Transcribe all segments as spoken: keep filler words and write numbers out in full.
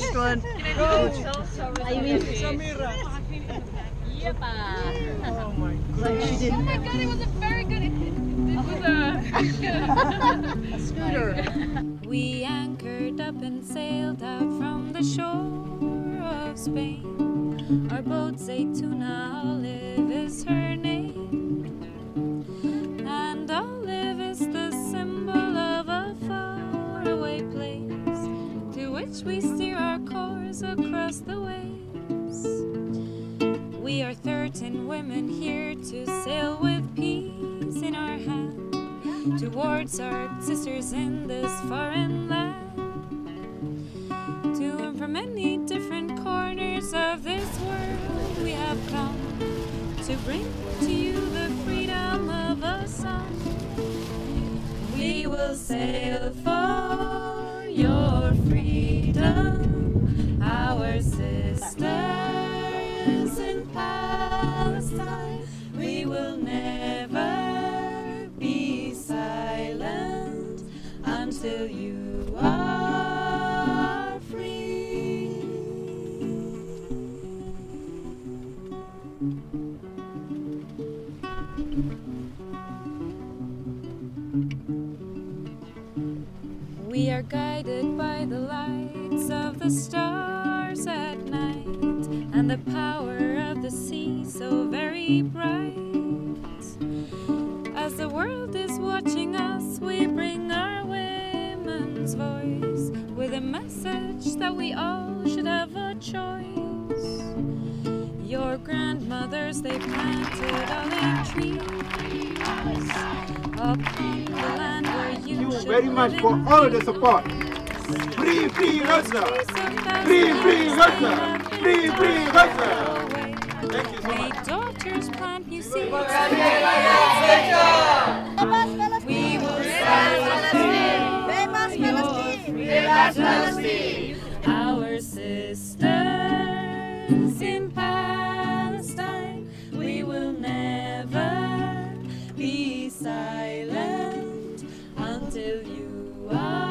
restaurant. Oh my god. She didn't. Oh my god, it was a very good. It was a scooter. We anchored up and sailed out from the shore of Spain. Our boat Zaytuna Olive is her name. And olive is the symbol of a faraway place, to which we steer our course across the waves. We are thirteen women here to sail with peace in our hand towards our sisters in this foreign land. To and from many different corners of this world we have come to bring to you the freedom of a song. We will sail for your freedom, our sisters. In Palestine, we will never be silent until you are free. We are guided by the lights of the stars at night, and the power of the sea so very bright. As the world is watching us, we bring our women's voice with a message that we all should have a choice. Your grandmothers, they planted olive trees upon the land where you Thank you should very much for all the support. Free, free Gaza! Free, free Gaza! Free, free Gaza! Thank you so much. May daughters plant new seeds. We will Palestine! Our sisters in Palestine, we will never be silent until you are.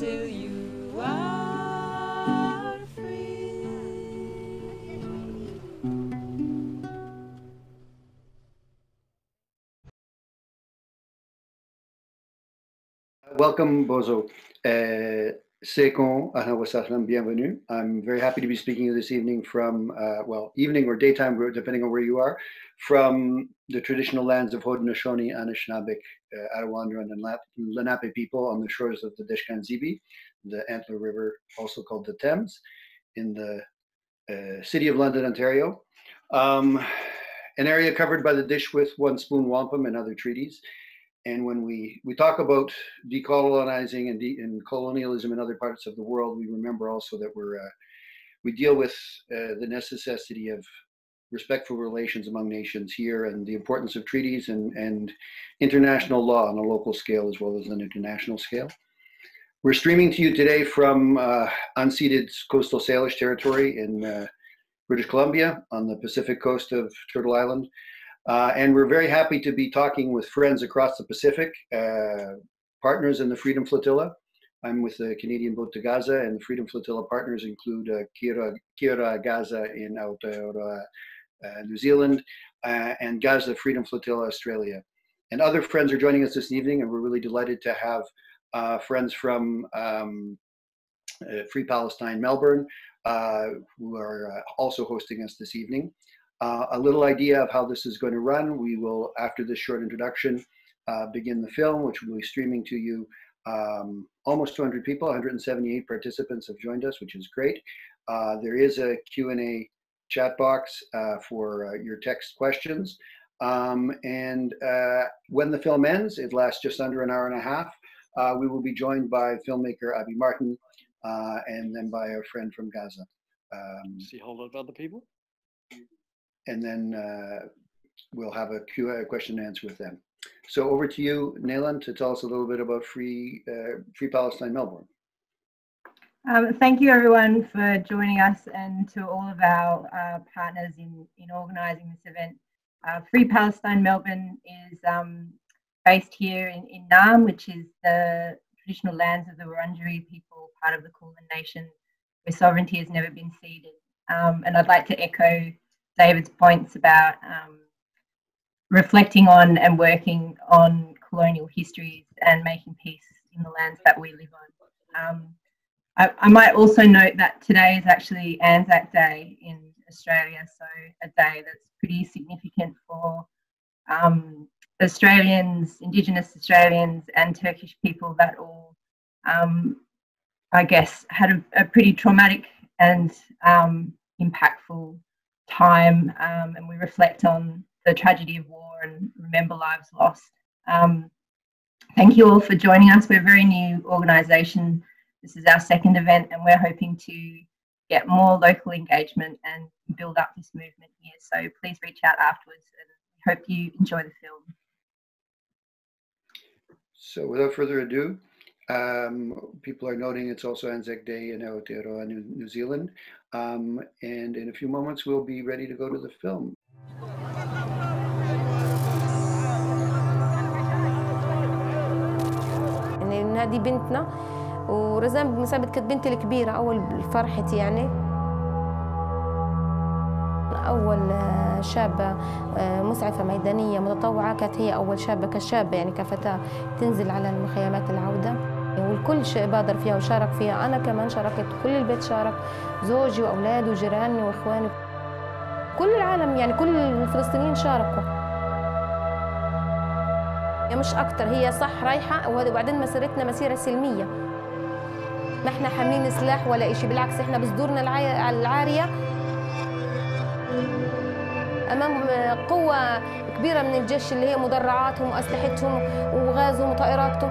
Till you are free. Welcome, Bozo. Seikon, ahlan wa sahlan, bienvenue. I'm very happy to be speaking this evening from, uh, well, evening or daytime, depending on where you are, from the traditional lands of Haudenosaunee, Anishinaabek, uh, Arawandran, and Lenape people on the shores of the Deshkanzibi, the Antler River, also called the Thames, in the uh, city of London, Ontario. Um, an area covered by the Dish with One Spoon Wampum and other treaties. And when we, we talk about decolonizing and, de and colonialism in other parts of the world, we remember also that we're, uh, we deal with uh, the necessity of respectful relations among nations here, and the importance of treaties and, and international law on a local scale as well as an international scale. We're streaming to you today from uh, unceded coastal Salish territory in uh, British Columbia on the Pacific coast of Turtle Island. Uh, and we're very happy to be talking with friends across the Pacific, uh, partners in the Freedom Flotilla. I'm with the Canadian Boat to Gaza, and the Freedom Flotilla partners include uh, Kia Ora, Kia Ora Gaza in Aotearoa, uh, New Zealand, uh, and Gaza Freedom Flotilla Australia. And other friends are joining us this evening, and we're really delighted to have uh, friends from um, uh, Free Palestine Melbourne, uh, who are uh, also hosting us this evening. Uh, a little idea of how this is going to run. We will, after this short introduction, uh, begin the film, which we'll be streaming to you. Um, almost two hundred people, one hundred seventy-eight participants have joined us, which is great. Uh, there is a Q and A chat box uh, for uh, your text questions. Um, and uh, when the film ends, it lasts just under an hour and a half. Uh, we will be joined by filmmaker Abby Martin uh, and then by our friend from Gaza. Um, See a whole lot of other people. And then uh, we'll have a Q and A question and answer with them. So over to you, Nayland, to tell us a little bit about Free, uh, Free Palestine Melbourne. Um, thank you everyone for joining us, and to all of our uh, partners in, in organising this event. Uh, Free Palestine Melbourne is um, based here in, in Naarm, which is the traditional lands of the Wurundjeri people, part of the Kulin Nation, where sovereignty has never been ceded. Um, and I'd like to echo David's points about um, reflecting on and working on colonial histories and making peace in the lands that we live on. Um, I, I might also note that today is actually Anzac Day in Australia, so a day that's pretty significant for um, Australians, Indigenous Australians and Turkish people that all, um, I guess, had a, a pretty traumatic and um, impactful time, um, and we reflect on the tragedy of war and remember lives lost. Um, thank you all for joining us. We're a very new organisation. This is our second event, and we're hoping to get more local engagement and build up this movement here. So please reach out afterwards, and hope you enjoy the film. So without further ado, um, people are noting it's also Anzac Day in Aotearoa, New, New Zealand. Um, and in a few moments, we'll be ready to go to the film. إن نادي بنتنا ورزان بمثابة كانت بنتي الكبيرة أول فرحتي يعني أول شابة مسعفة ميدانية متطوعة كانت هي أول شابة كشابة يعني كفتاة تنزل على مخيمات العودة والكل بادر فيها وشارك فيها أنا كمان شاركت كل البيت شارك زوجي وأولادي وجيراني وإخواني كل العالم يعني كل الفلسطينيين شاركوا مش أكتر هي صح رايحة وبعدين مسيرتنا مسيرة سلمية ما احنا حاملين سلاح ولا إشي بالعكس احنا بصدورنا العارية أمام قوة كبيرة من الجيش اللي هي مدرعاتهم وأسلحتهم وغازهم وطائراتهم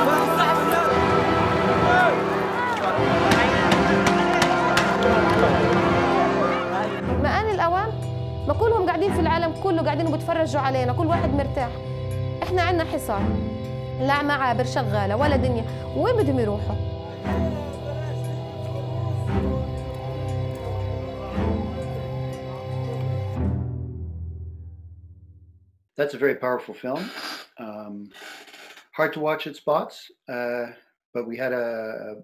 ما آن الأوان ما كلهم قاعدين في العالم كله قاعدين وبتفرجوا علينا كل واحد مرتاح احنا عندنا حصار. لا معابر شغالة ولا دنيا وين بدهم يروحوا؟ That's a very powerful film. Um, hard to watch at spots, uh, but we had a,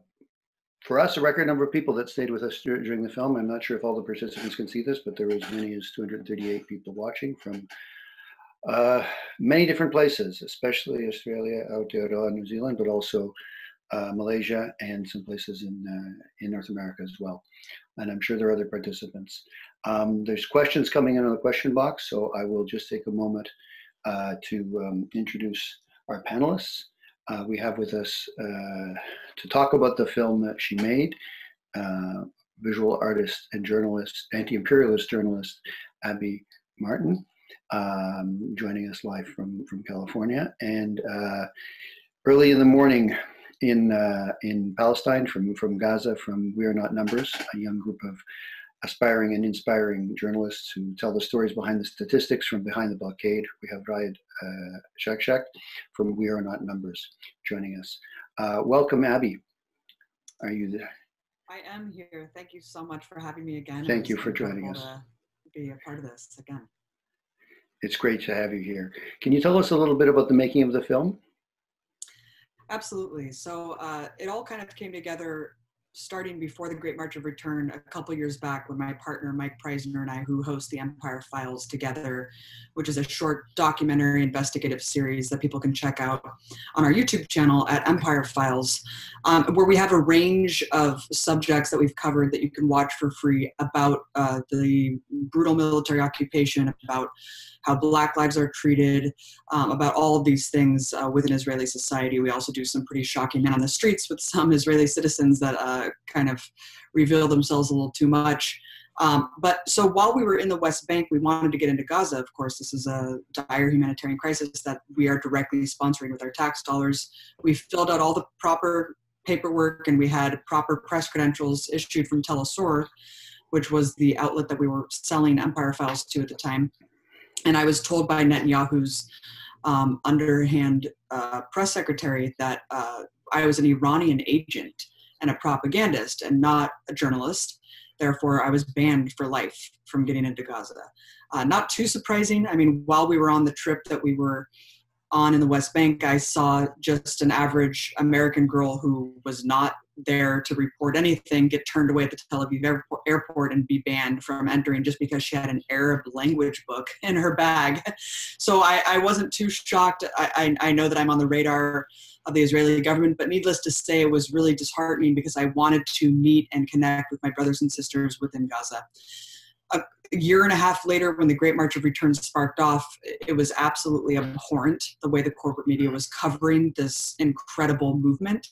for us, a record number of people that stayed with us during the film. I'm not sure if all the participants can see this, but there were as many as two hundred thirty-eight people watching from Uh, many different places, especially Australia, Aotearoa, New Zealand, but also uh, Malaysia and some places in, uh, in North America as well. And I'm sure there are other participants. Um, there's questions coming in on the question box, so I will just take a moment uh, to um, introduce our panelists. Uh, we have with us uh, to talk about the film that she made, uh, visual artist and journalist, anti-imperialist journalist, Abby Martin. Um, joining us live from, from California, and uh, early in the morning in uh, in Palestine, from, from Gaza, from We Are Not Numbers, a young group of aspiring and inspiring journalists who tell the stories behind the statistics from behind the blockade. We have Raed uh, Shakshak from We Are Not Numbers joining us. Uh, welcome, Abby. Are you there? I am here. Thank you so much for having me again. Thank you for joining us. Be a part of this again. It's great to have you here. Can you tell us a little bit about the making of the film? Absolutely. So uh, it all kind of came together starting before the Great March of Return a couple years back when my partner Mike Preisner and I, who host the Empire Files together, which is a short documentary investigative series that people can check out on our YouTube channel at Empire Files, um, where we have a range of subjects that we've covered that you can watch for free about uh, the brutal military occupation, about how Black lives are treated, um, about all of these things uh, within Israeli society. We also do some pretty shocking men on the streets with some Israeli citizens that uh, kind of reveal themselves a little too much. Um, but so while we were in the West Bank, we wanted to get into Gaza. Of course, this is a dire humanitarian crisis that we are directly sponsoring with our tax dollars. We filled out all the proper paperwork and we had proper press credentials issued from Telesor, which was the outlet that we were selling Empire Files to at the time. And I was told by Netanyahu's um, underhand uh, press secretary that uh, I was an Iranian agent and a propagandist and not a journalist. Therefore, I was banned for life from getting into Gaza. Uh, not too surprising. I mean, while we were on the trip that we were on in the West Bank, I saw just an average American girl who was not there to report anything get turned away at the Tel Aviv airport and be banned from entering just because she had an Arab language book in her bag. So I, I wasn't too shocked. I, I, I know that I'm on the radar of the Israeli government, but needless to say, it was really disheartening because I wanted to meet and connect with my brothers and sisters within Gaza. A year and a half later, when the Great March of Return sparked off, it was absolutely abhorrent the way the corporate media was covering this incredible movement,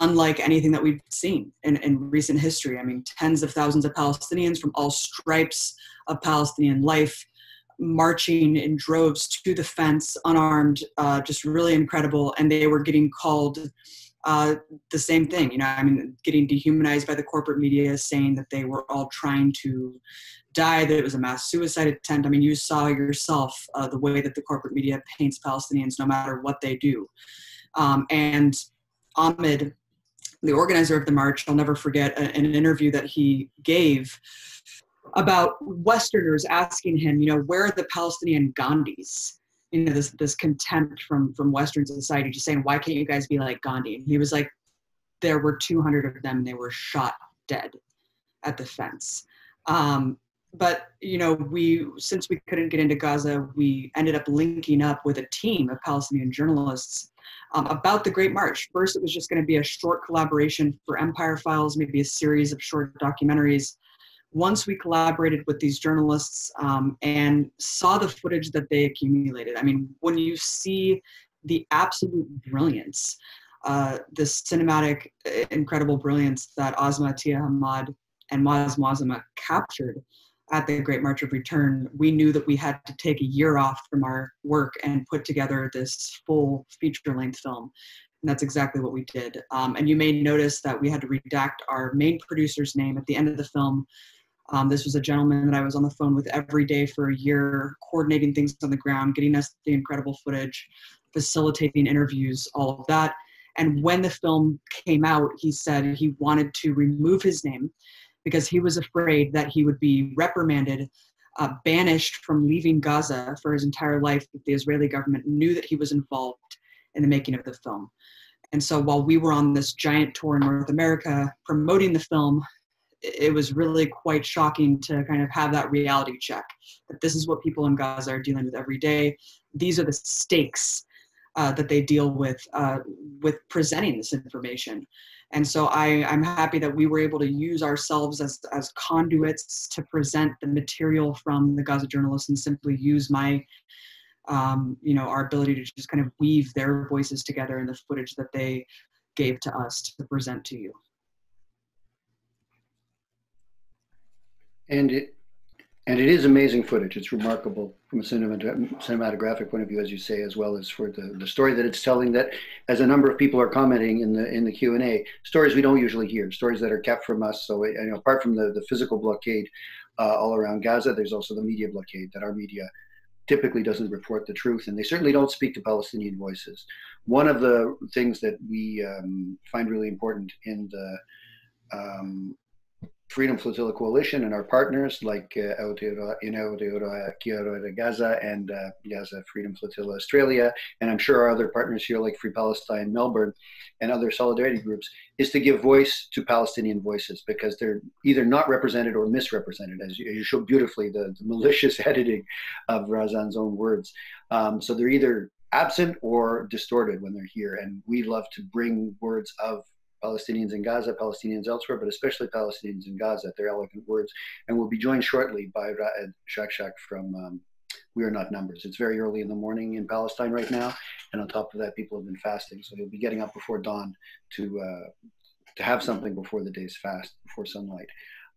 unlike anything that we've seen in, in recent history. I mean, tens of thousands of Palestinians from all stripes of Palestinian life marching in droves to the fence, unarmed, uh, just really incredible. And they were getting called uh, the same thing, you know, I mean, getting dehumanized by the corporate media, saying that they were all trying to die, that it was a mass suicide attempt. I mean, you saw yourself uh, the way that the corporate media paints Palestinians no matter what they do. Um, and Ahmed, the organizer of the march, I'll never forget an interview that he gave about Westerners asking him, you know, where are the Palestinian Gandhis? You know, this this contempt from, from Western society, just saying, why can't you guys be like Gandhi? And he was like, there were two hundred of them, and they were shot dead at the fence. Um, but, you know, we, since we couldn't get into Gaza, we ended up linking up with a team of Palestinian journalists Um, about the Great March. First, it was just going to be a short collaboration for Empire Files, maybe a series of short documentaries. Once we collaborated with these journalists um, and saw the footage that they accumulated, I mean, when you see the absolute brilliance, uh, the cinematic, incredible brilliance that Asma Tia Hamad and Maz Mazama captured at the Great March of Return, we knew that we had to take a year off from our work and put together this full feature-length film. And that's exactly what we did. Um, and you may notice that we had to redact our main producer's name at the end of the film. Um, this was a gentleman that I was on the phone with every day for a year, coordinating things on the ground, getting us the incredible footage, facilitating interviews, all of that. And when the film came out, he said he wanted to remove his name because he was afraid that he would be reprimanded, uh, banished from leaving Gaza for his entire life, that the Israeli government knew that he was involved in the making of the film. And so while we were on this giant tour in North America promoting the film, it was really quite shocking to kind of have that reality check, that this is what people in Gaza are dealing with every day. These are the stakes Uh, that they deal with, uh, with presenting this information. And so I, I'm happy that we were able to use ourselves as, as conduits to present the material from the Gaza journalists and simply use my, um, you know, our ability to just kind of weave their voices together in the footage that they gave to us to present to you. And it, And it is amazing footage. It's remarkable from a cinematographic point of view, as you say, as well as for the, the story that it's telling, that, as a number of people are commenting in the in the Q and A, stories we don't usually hear, stories that are kept from us. So it, you know, apart from the, the physical blockade uh, all around Gaza, there's also the media blockade, that our media typically doesn't report the truth, and they certainly don't speak to Palestinian voices. One of the things that we um, find really important in the um, Freedom Flotilla Coalition and our partners like uh, Aotearoa, in Aotearoa, Kia Ora Gaza, and uh, Gaza Freedom Flotilla Australia, and I'm sure our other partners here like Free Palestine Melbourne and other solidarity groups, is to give voice to Palestinian voices, because they're either not represented or misrepresented, as you, you show beautifully, the, the malicious editing of Razan's own words. Um, so they're either absent or distorted when they're here, and we love to bring words of Palestinians in Gaza, Palestinians elsewhere, but especially Palestinians in Gaza, their eloquent words. And we'll be joined shortly by Raed Shakshak from um, We Are Not Numbers. It's very early in the morning in Palestine right now, and on top of that, people have been fasting. So he'll be getting up before dawn to uh, to have something before the day's fast, before sunlight.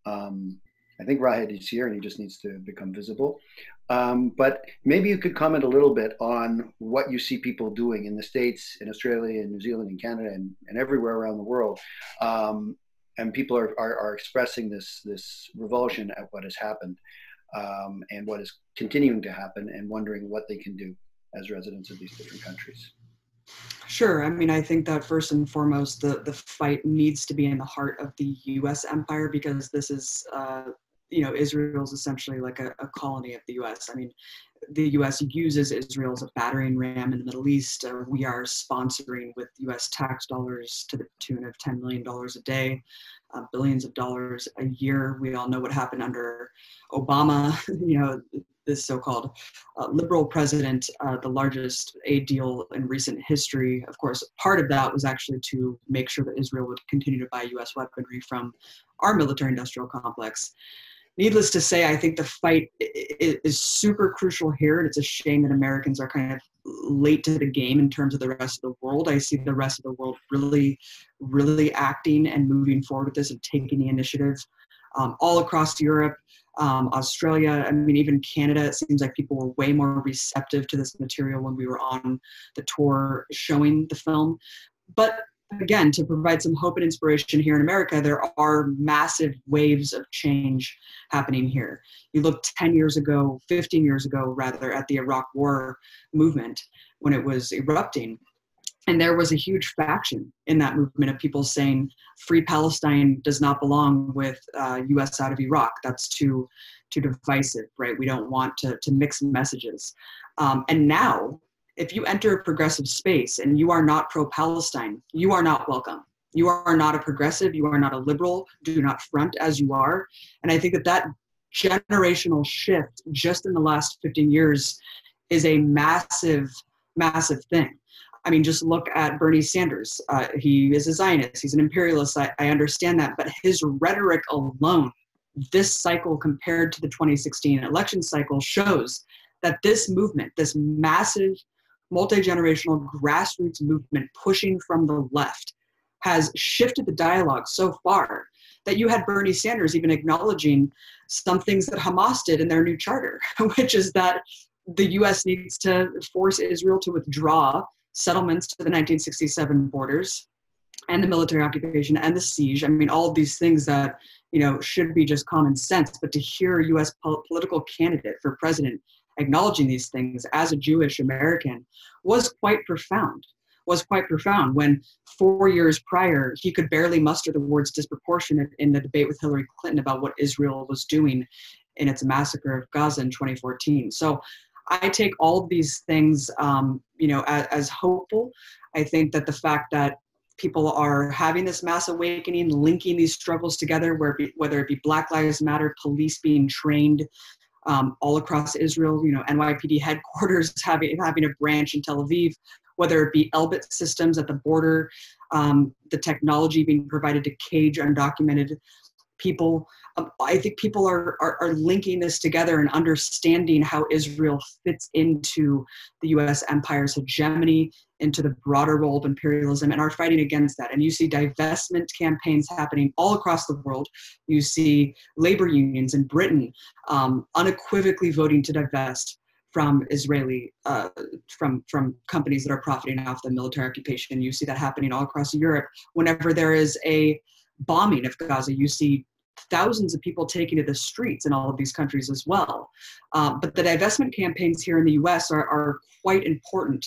Um, I think Raed is here and he just needs to become visible. Um, but maybe you could comment a little bit on what you see people doing in the States, in Australia, in New Zealand, in Canada, and, and everywhere around the world. Um, and people are, are, are expressing this, this revulsion at what has happened um, and what is continuing to happen, and wondering what they can do as residents of these different countries. Sure. I mean, I think that first and foremost, the, the fight needs to be in the heart of the U S empire, because this is, uh, you know, Israel's essentially like a, a colony of the U S. I mean, the U S uses Israel as a battering ram in the Middle East. Uh, we are sponsoring with U S tax dollars to the tune of ten million dollars a day, uh, billions of dollars a year. We all know what happened under Obama, you know, this so-called uh, liberal president, uh, the largest aid deal in recent history. Of course, part of that was actually to make sure that Israel would continue to buy U S weaponry from our military industrial complex. Needless to say, I think the fight is super crucial here, and it's a shame that Americans are kind of late to the game in terms of the rest of the world. I see the rest of the world really, really acting and moving forward with this and taking the initiative um, all across Europe, um, Australia, I mean, even Canada. It seems like people were way more receptive to this material when we were on the tour showing the film. But again, to provide some hope and inspiration here in America, there are massive waves of change happening here. You look ten years ago, fifteen years ago rather, at the Iraq War movement when it was erupting. And there was a huge faction in that movement of people saying Free Palestine does not belong with uh, U S out of Iraq. That's too, too divisive, right? We don't want to, to mix messages. Um, and now, if you enter a progressive space and you are not pro-Palestine, you are not welcome. You are not a progressive, you are not a liberal, do not front as you are. And I think that that generational shift just in the last fifteen years is a massive, massive thing. I mean, just look at Bernie Sanders. Uh, he is a Zionist, he's an imperialist, I, I understand that, but his rhetoric alone, this cycle compared to the twenty sixteen election cycle, shows that this movement, this massive, multi-generational grassroots movement pushing from the left has shifted the dialogue so far that you had Bernie Sanders even acknowledging some things that Hamas did in their new charter, which is that the U S needs to force Israel to withdraw settlements to the nineteen sixty-seven borders and the military occupation and the siege. I mean, all of these things that, you know, should be just common sense, but to hear a U S po- political candidate for president acknowledging these things as a Jewish American was quite profound, was quite profound when four years prior, he could barely muster the words disproportionate in the debate with Hillary Clinton about what Israel was doing in its massacre of Gaza in twenty fourteen. So I take all of these things, um, you know, as, as hopeful. I think that the fact that people are having this mass awakening, linking these struggles together, where be, whether it be Black Lives Matter, police being trained, Um, all across Israel, you know, N Y P D headquarters having, having a branch in Tel Aviv, whether it be Elbit systems at the border, um, the technology being provided to cage undocumented people. Um, I think people are, are, are linking this together and understanding how Israel fits into the U S empire's hegemony, into the broader role of imperialism, and are fighting against that. And you see divestment campaigns happening all across the world. You see labor unions in Britain um, unequivocally voting to divest from Israeli, uh, from, from companies that are profiting off the military occupation. You see that happening all across Europe. Whenever there is a bombing of Gaza, you see thousands of people taking to the streets in all of these countries as well. Uh, but the divestment campaigns here in the U S are, are quite important.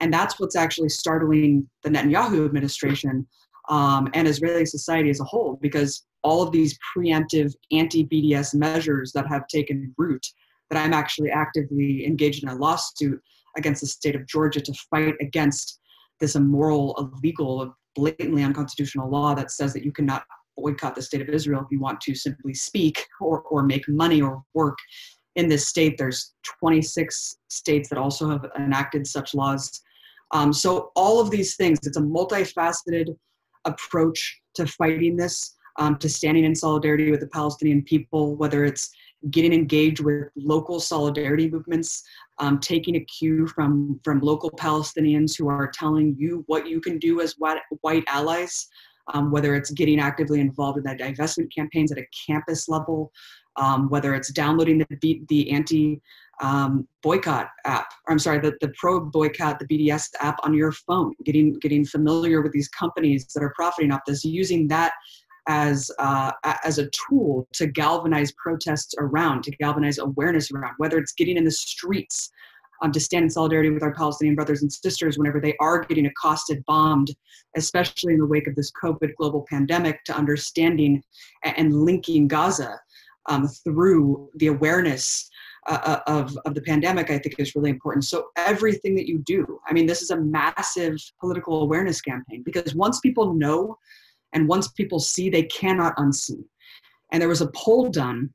And that's what's actually startling the Netanyahu administration um, and Israeli society as a whole, because all of these preemptive anti-B D S measures that have taken root, that I'm actually actively engaged in a lawsuit against the state of Georgia to fight against this immoral, illegal, blatantly unconstitutional law that says that you cannot boycott the state of Israel if you want to simply speak or, or make money or work in this state. There's twenty-six states that also have enacted such laws. Um, so all of these things, it's a multifaceted approach to fighting this, um, to standing in solidarity with the Palestinian people, whether it's getting engaged with local solidarity movements, um, taking a cue from, from local Palestinians who are telling you what you can do as white, white allies, um, whether it's getting actively involved in the divestment campaigns at a campus level, um, whether it's downloading the, the anti um, boycott app, or I'm sorry, the, the pro boycott, the B D S app on your phone, getting, getting familiar with these companies that are profiting off this, using that as, uh, as a tool to galvanize protests around, to galvanize awareness around, whether it's getting in the streets Um, to stand in solidarity with our Palestinian brothers and sisters whenever they are getting accosted, bombed, especially in the wake of this COVID global pandemic, to understanding and linking Gaza um, through the awareness uh, of, of the pandemic, I think is really important. So everything that you do, I mean, this is a massive political awareness campaign, because once people know and once people see, they cannot unsee. And there was a poll done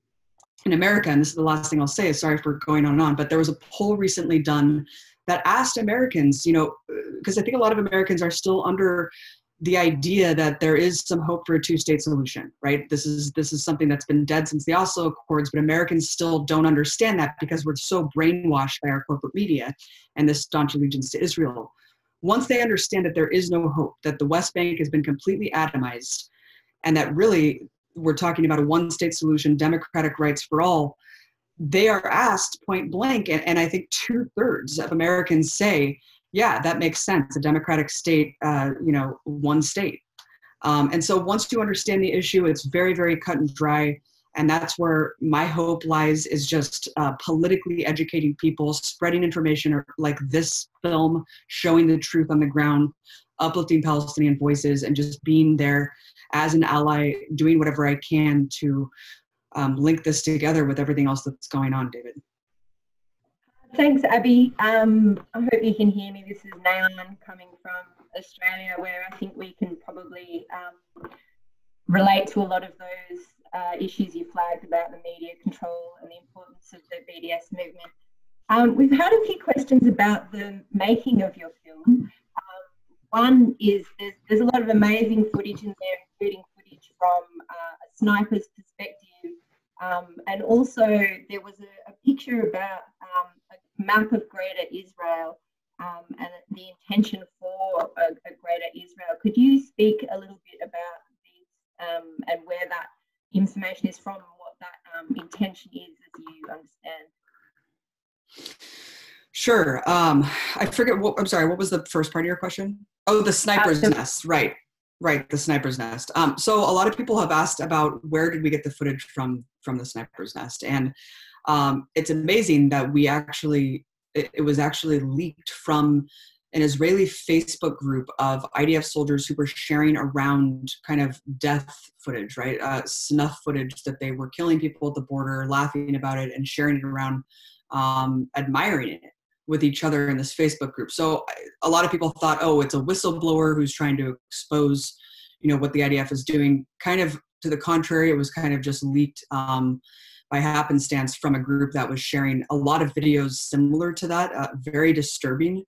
in America, and this is the last thing I'll say, sorry for going on and on, but there was a poll recently done that asked Americans, you know, because I think a lot of Americans are still under the idea that there is some hope for a two-state solution, right? This is, this is something that's been dead since the Oslo Accords, but Americans still don't understand that because we're so brainwashed by our corporate media and this staunch allegiance to Israel. Once they understand that there is no hope, that the West Bank has been completely atomized, and that really, we're talking about a one-state solution, democratic rights for all, they are asked point blank, and, and I think two-thirds of Americans say, yeah, that makes sense, a democratic state, uh, you know, one state. Um, and so once you understand the issue, it's very, very cut and dry, and that's where my hope lies, is just uh, politically educating people, spreading information like this film, showing the truth on the ground, uplifting Palestinian voices, and just being there as an ally, doing whatever I can to um, link this together with everything else that's going on, David. Thanks, Abby. Um, I hope you can hear me. This is Nayan coming from Australia, where I think we can probably um, relate to a lot of those uh, issues you flagged about the media control and the importance of the B D S movement. Um, we've had a few questions about the making of your film. One is there's, there's a lot of amazing footage in there, including footage from uh, a sniper's perspective. Um, and also there was a, a picture about um, a map of Greater Israel um, and the intention for a, a Greater Israel. Could you speak a little bit about these um, and where that information is from and what that um, intention is as you understand? Sure. Um, I forget what, I'm sorry, what was the first part of your question? Oh, the sniper's nest, right, right, the sniper's nest. Um, so a lot of people have asked about where did we get the footage from from the sniper's nest, and um, it's amazing that we actually, it, it was actually leaked from an Israeli Facebook group of I D F soldiers who were sharing around kind of death footage, right, uh, snuff footage that they were killing people at the border, laughing about it, and sharing it around, um, admiring it with each other in this Facebook group. So a lot of people thought, oh, it's a whistleblower who's trying to expose, you know, what the I D F is doing. Kind of to the contrary, it was kind of just leaked um, by happenstance from a group that was sharing a lot of videos similar to that, uh, very disturbing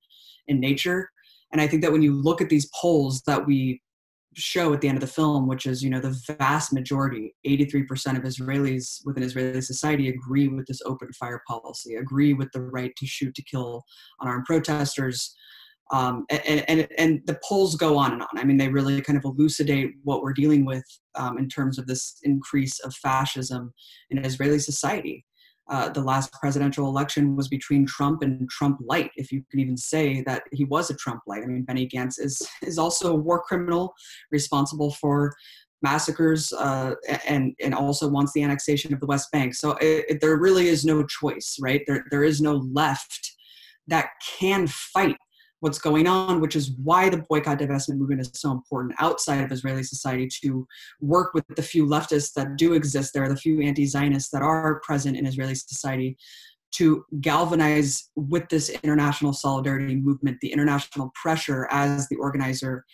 in nature. And I think that when you look at these polls that we show at the end of the film, which is, you know, the vast majority, eighty-three percent of Israelis within Israeli society agree with this open fire policy, agree with the right to shoot, to kill unarmed protesters. Um, and, and, and the polls go on and on. I mean, they really kind of elucidate what we're dealing with um, in terms of this increase of fascism in Israeli society. Uh, the last presidential election was between Trump and Trump light, if you can even say that he was a Trump light. I mean, Benny Gantz is, is also a war criminal responsible for massacres uh, and, and also wants the annexation of the West Bank. So it, it, there really is no choice, right? There, there is no left that can fight what's going on, which is why the boycott divestment movement is so important outside of Israeli society, to work with the few leftists that do exist there, the few anti-Zionists that are present in Israeli society, to galvanize with this international solidarity movement, the international pressure, as the organizer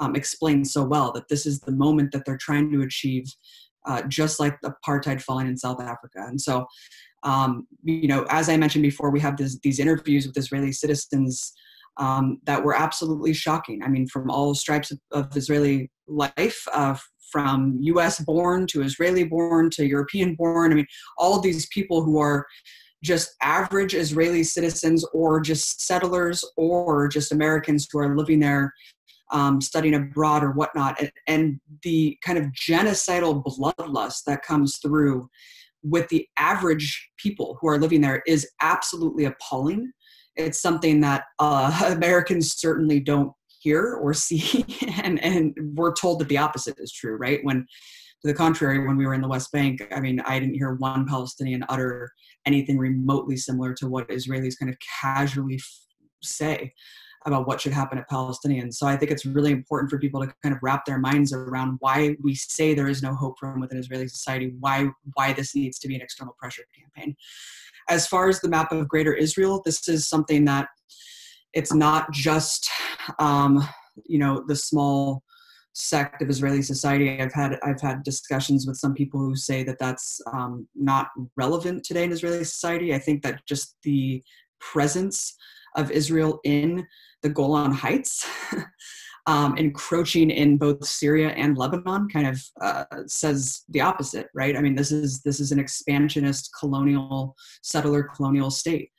um, explained so well, that this is the moment that they're trying to achieve, uh, just like apartheid falling in South Africa. And so, um, you know, as I mentioned before, we have this, these interviews with Israeli citizens Um, that were absolutely shocking. I mean, from all stripes of, of Israeli life, uh, from U S born to Israeli born to European born. I mean, all these people who are just average Israeli citizens or just settlers or just Americans who are living there um, studying abroad or whatnot, and, and the kind of genocidal bloodlust that comes through with the average people who are living there is absolutely appalling. It's something that uh, Americans certainly don't hear or see, and, and we're told that the opposite is true, right? When, to the contrary, when we were in the West Bank, I mean, I didn't hear one Palestinian utter anything remotely similar to what Israelis kind of casually f say about what should happen to Palestinians. So I think it's really important for people to kind of wrap their minds around why we say there is no hope from within Israeli society, why, why this needs to be an external pressure campaign. As far as the map of Greater Israel, this is something that it's not just, um, you know, the small sect of Israeli society. I've had, I've had discussions with some people who say that that's um, not relevant today in Israeli society. I think that just the presence of Israel in the Golan Heights, um, encroaching in both Syria and Lebanon, kind of uh, says the opposite, right? I mean, this is, this is an expansionist colonial, settler colonial state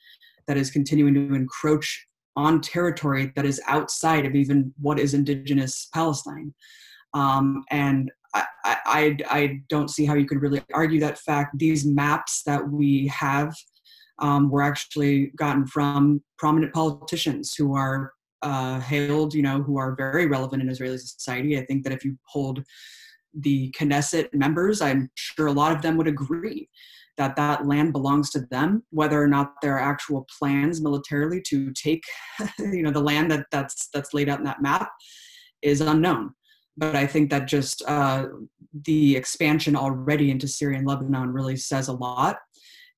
that is continuing to encroach on territory that is outside of even what is indigenous Palestine. Um, and I, I, I don't see how you could really argue that fact. These maps that we have um, were actually gotten from prominent politicians who are uh, hailed, you know, who are very relevant in Israeli society. I think that if you polled the Knesset members, I'm sure a lot of them would agree that that land belongs to them, whether or not there are actual plans militarily to take, you know, the land that that's, that's laid out in that map is unknown. But I think that just uh, the expansion already into Syria and Lebanon really says a lot.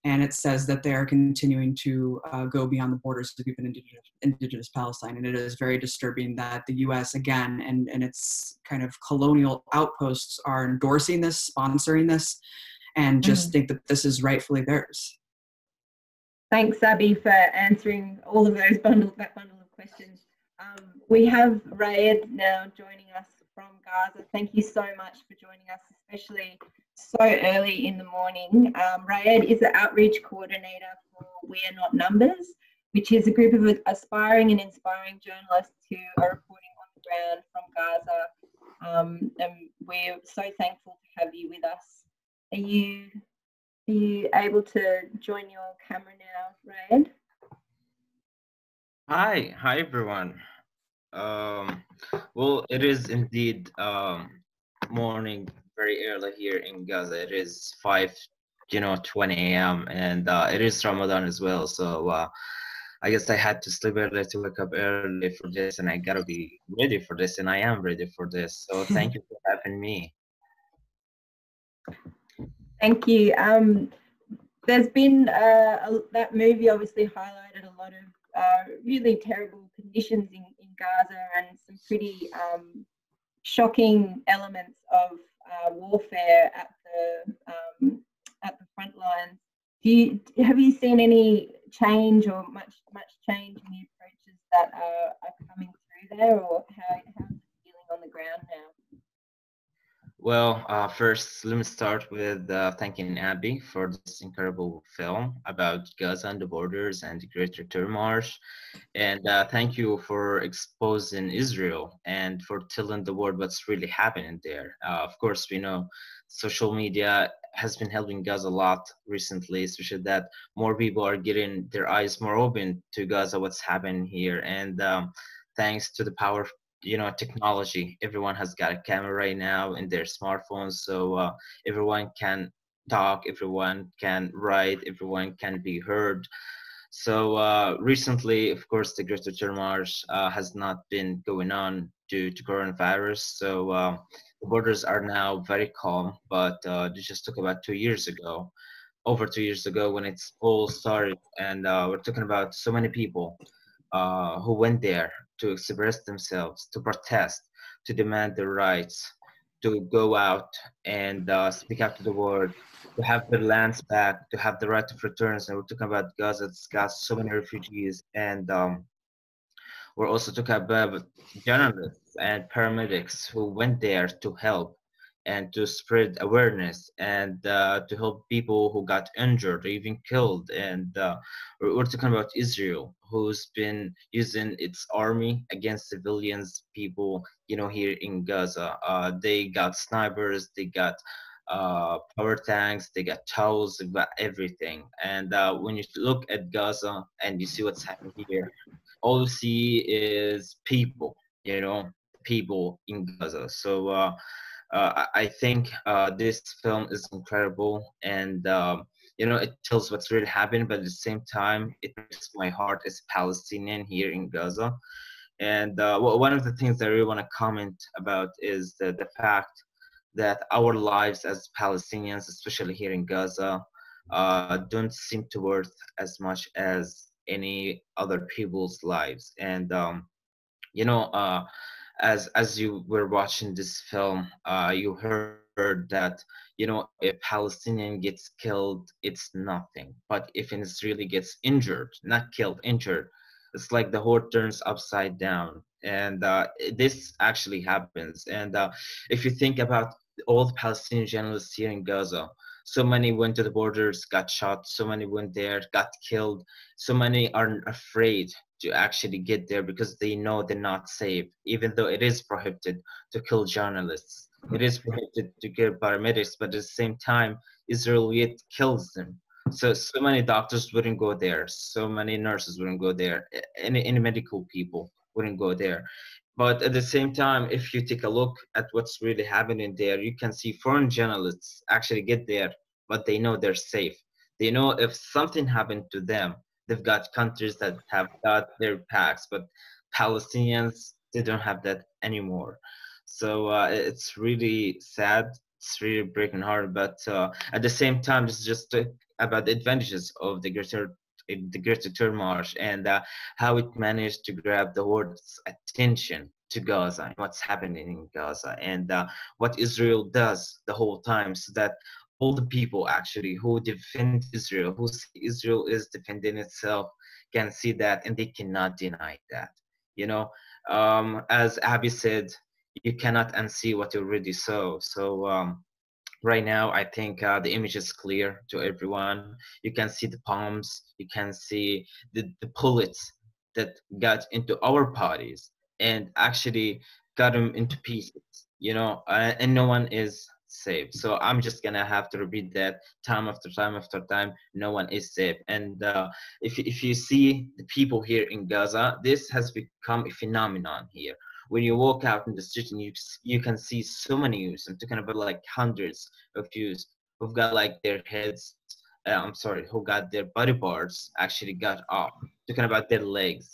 And it says that they are continuing to uh, go beyond the borders of even indigenous, indigenous Palestine. And it is very disturbing that the U S, again, and, and its kind of colonial outposts are endorsing this, sponsoring this, and just think that this is rightfully theirs. Thanks, Abby, for answering all of those bundle, that bundle of questions. Um, we have Raed now joining us from Gaza. Thank you so much for joining us, especially so early in the morning. Um, Raed is the outreach coordinator for We Are Not Numbers, which is a group of aspiring and inspiring journalists who are reporting on the ground from Gaza. Um, and we're so thankful to have you with us. Are you, are you able to join your camera now, Raed? Hi, hi everyone. Um, well, it is indeed um, morning, very early here in Gaza. It is five, you know, twenty a m and uh, it is Ramadan as well. So uh, I guess I had to sleep early to wake up early for this, and I gotta be ready for this, and I am ready for this. So thank you for having me. Thank you. Um, there's been, uh, a, that movie obviously highlighted a lot of uh, really terrible conditions in, in Gaza and some pretty um, shocking elements of uh, warfare at the, um, at the front lines. Do you, have you seen any change or much much change in the approaches that are, are coming through there, or how, how is it feeling on the ground now? Well, uh, first, let me start with uh, thanking Abby for this incredible film about Gaza and the borders and the Great Return March. And uh, thank you for exposing Israel and for telling the world what's really happening there. Uh, of course, we know social media has been helping Gaza a lot recently, especially that more people are getting their eyes more open to Gaza, what's happening here. And um, thanks to the power of you know, technology. Everyone has got a camera right now in their smartphones, so uh, everyone can talk, everyone can write, everyone can be heard. So uh, recently, of course, the Great Return March uh, has not been going on due to coronavirus. So uh, the borders are now very calm, but uh, they just took about two years ago, over two years ago when it's all started. And uh, we're talking about so many people uh, who went there to express themselves, to protest, to demand their rights, to go out and uh, speak out to the world, to have their lands back, to have the right of returns. And we're talking about Gaza, it's got so many refugees. And um, we're also talking about journalists and paramedics who went there to help and to spread awareness and uh, to help people who got injured or even killed. And uh, we're talking about Israel, who's been using its army against civilians, people, you know, here in Gaza. Uh, they got snipers, they got uh, power tanks, they got towels, they got everything. And uh, when you look at Gaza and you see what's happening here, all you see is people, you know, people in Gaza. So, uh, Uh, I think uh, this film is incredible, and um, you know, it tells what's really happened, but at the same time, it breaks my heart as a Palestinian here in Gaza. And uh, well, one of the things that I really want to comment about is the, the fact that our lives as Palestinians, especially here in Gaza, uh, don't seem to worth as much as any other people's lives. And um, you know, uh, As as you were watching this film, uh, you heard that, you know, if Palestinian gets killed, it's nothing. But if an Israeli gets injured, not killed, injured, it's like the whole turns upside down. And uh, this actually happens. And uh, if you think about all the Palestinian journalists here in Gaza, so many went to the borders, got shot. So many went there, got killed. So many are afraid to actually get there because they know they're not safe, even though it is prohibited to kill journalists. It is prohibited to kill paramedics, but at the same time, Israel yet kills them. So, so many doctors wouldn't go there. So many nurses wouldn't go there. Any, any medical people wouldn't go there. But at the same time, if you take a look at what's really happening there, you can see foreign journalists actually get there, but they know they're safe. They know if something happened to them, they've got countries that have got their packs, but Palestinians, they don't have that anymore. So uh, it's really sad. It's really breaking heart. But uh, at the same time, it's just about the advantages of the greater the Great Return March and uh, how it managed to grab the world's attention to Gaza and what's happening in Gaza, and uh, what Israel does the whole time, so that all the people actually who defend Israel, who see Israel is defending itself, can see that, and they cannot deny that. You know, um, as Abby said, you cannot unsee what you already saw. So um, right now, I think uh, the image is clear to everyone. You can see the palms, you can see the, the bullets that got into our bodies and actually got them into pieces, you know, uh, and no one is safe. So I'm just gonna have to repeat that time after time after time, no one is safe. And uh, if, if you see the people here in Gaza, this has become a phenomenon here. When you walk out in the street and you, you can see so many youths, I'm talking about like hundreds of youths who've got like their heads, uh, I'm sorry, who got their body parts actually got off, talking about their legs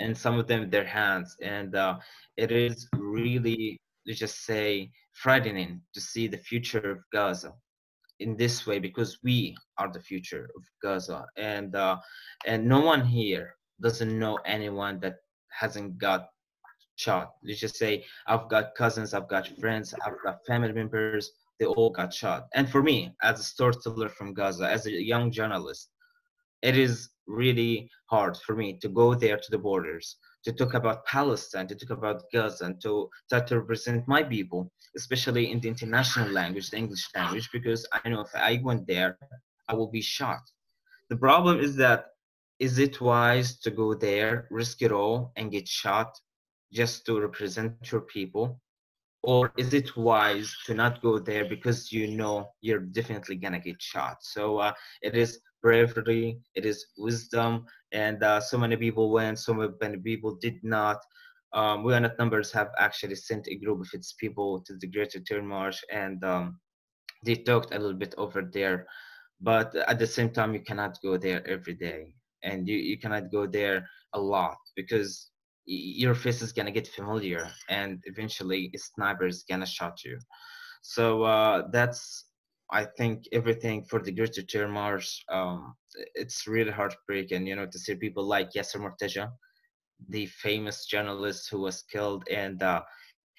and some of them their hands. And uh, it is really, let's just say, frightening to see the future of Gaza in this way, because we are the future of Gaza. And, uh, and no one here doesn't know anyone that hasn't got shot. Let's just say I've got cousins, I've got friends, I've got family members, they all got shot. And for me, as a storyteller from Gaza, as a young journalist, it is really hard for me to go there to the borders, to talk about Palestine, to talk about Gaza, and to try to represent my people, especially in the international language, the English language, because I know if I went there, I will be shot. The problem is that, is it wise to go there, risk it all, and get shot just to represent your people? Or is it wise to not go there because you know you're definitely gonna get shot? So uh, it is bravery, it is wisdom, and uh, so many people went, so many people did not. Um, We Are Not Numbers have actually sent a group of its people to the Great Return March, and um, they talked a little bit over there. But at the same time, you cannot go there every day, and you, you cannot go there a lot, because your face is gonna get familiar, and eventually a sniper is gonna shoot you. So uh, that's, I think, everything for the Great Return March. Um, it's really heartbreaking, you know, to see people like Yasser Murtaja, the famous journalist who was killed, and uh,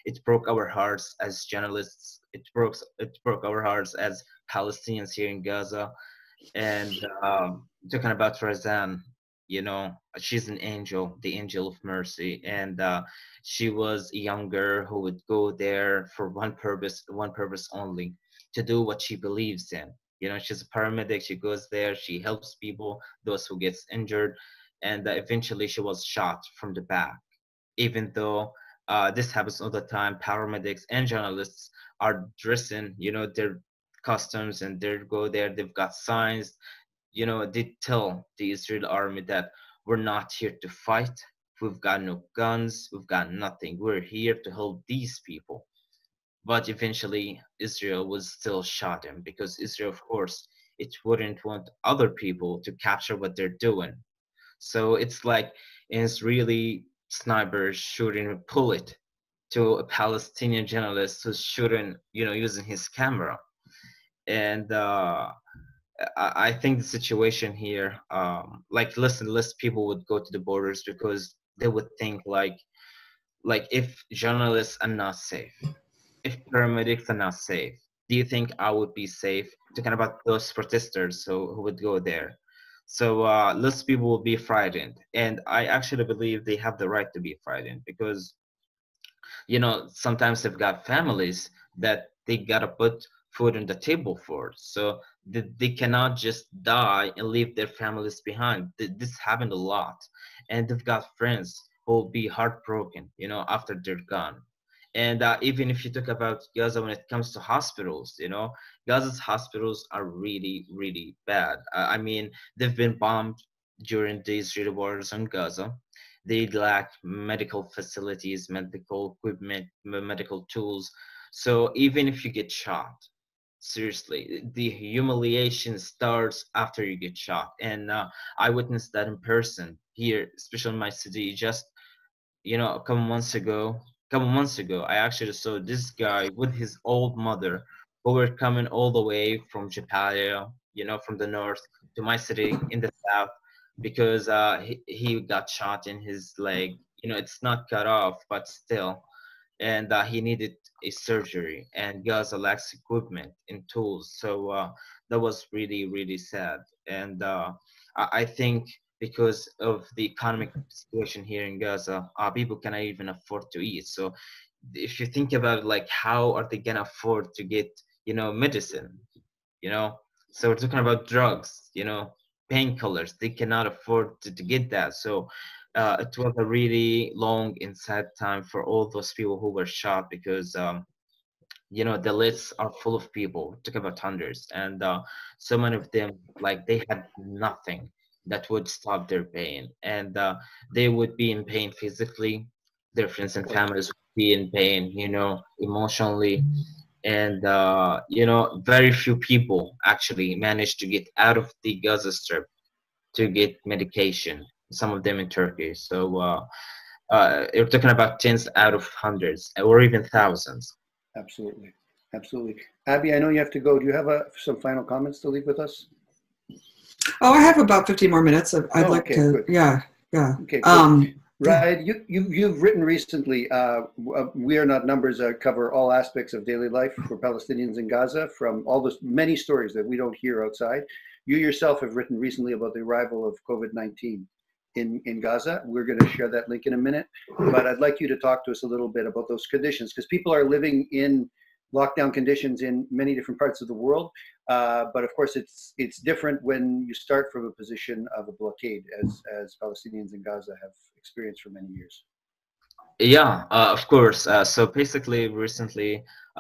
it broke our hearts as journalists. It broke it broke our hearts as Palestinians here in Gaza. And um, talking about Razan, you know, she's an angel, the angel of mercy. And uh, she was a young girl who would go there for one purpose, one purpose only, to do what she believes in. You know, she's a paramedic, she goes there, she helps people, those who gets injured. And uh, eventually she was shot from the back, even though uh, this happens all the time. Paramedics and journalists are dressing, you know, their customs, and they go there, they've got signs. You know, they tell the Israeli army that we're not here to fight. We've got no guns. We've got nothing. We're here to help these people. But eventually, Israel was still shot him, because Israel, of course, it wouldn't want other people to capture what they're doing. So it's like an Israeli sniper shooting a bullet to a Palestinian journalist who's shooting, you know, using his camera. And uh, I think the situation here, um, like, listen, less people would go to the borders, because they would think like, like if journalists are not safe, if paramedics are not safe, do you think I would be safe? Talking about those protesters who, who would go there. So uh, less people will be frightened. And I actually believe they have the right to be frightened, because, you know, sometimes they've got families that they gotta put food on the table for. So they, they cannot just die and leave their families behind. This happened a lot. And they've got friends who will be heartbroken, you know, after they're gone. And uh, even if you talk about Gaza, when it comes to hospitals, you know, Gaza's hospitals are really, really bad. Uh, I mean, they've been bombed during the Israeli wars on Gaza. They lack medical facilities, medical equipment, medical tools. So even if you get shot, seriously, the humiliation starts after you get shot. And uh, I witnessed that in person here, especially in my city. Just, you know, a couple months ago, couple months ago, I actually saw this guy with his old mother, who were coming all the way from Japalia, you know, from the north to my city in the south, because uh, he, he got shot in his leg. You know, it's not cut off, but still. And uh, he needed a surgery, and Gaza lacks equipment and tools. So uh, that was really, really sad. And uh, I, I think because of the economic situation here in Gaza, uh, people cannot even afford to eat. So if you think about like, how are they gonna afford to get, you know, medicine, you know? So we're talking about drugs, you know, painkillers, they cannot afford to, to get that. So Uh, it was a really long and sad time for all those people who were shot, because, um, you know, the lists are full of people. It took about hundreds. And uh, so many of them, like, they had nothing that would stop their pain. And uh, they would be in pain physically. Their friends and families would be in pain, you know, emotionally. And, uh, you know, very few people actually managed to get out of the Gaza Strip to get medication. Some of them in Turkey. So uh, uh, you're talking about tens out of hundreds, or even thousands. Absolutely, absolutely. Abby, I know you have to go. Do you have a, some final comments to leave with us? Oh, I have about fifty more minutes. I'd oh, like okay, to, good. yeah, yeah. Okay, um, Raed, you, you, you've written recently, uh, We Are Not Numbers, uh, cover all aspects of daily life for Palestinians in Gaza, from all the many stories that we don't hear outside. You yourself have written recently about the arrival of COVID nineteen. In, in Gaza. We're going to share that link in a minute, but I'd like you to talk to us a little bit about those conditions, because people are living in lockdown conditions in many different parts of the world, uh, but of course it's it's different when you start from a position of a blockade, as, as Palestinians in Gaza have experienced for many years. Yeah, uh, of course. Uh, so basically recently,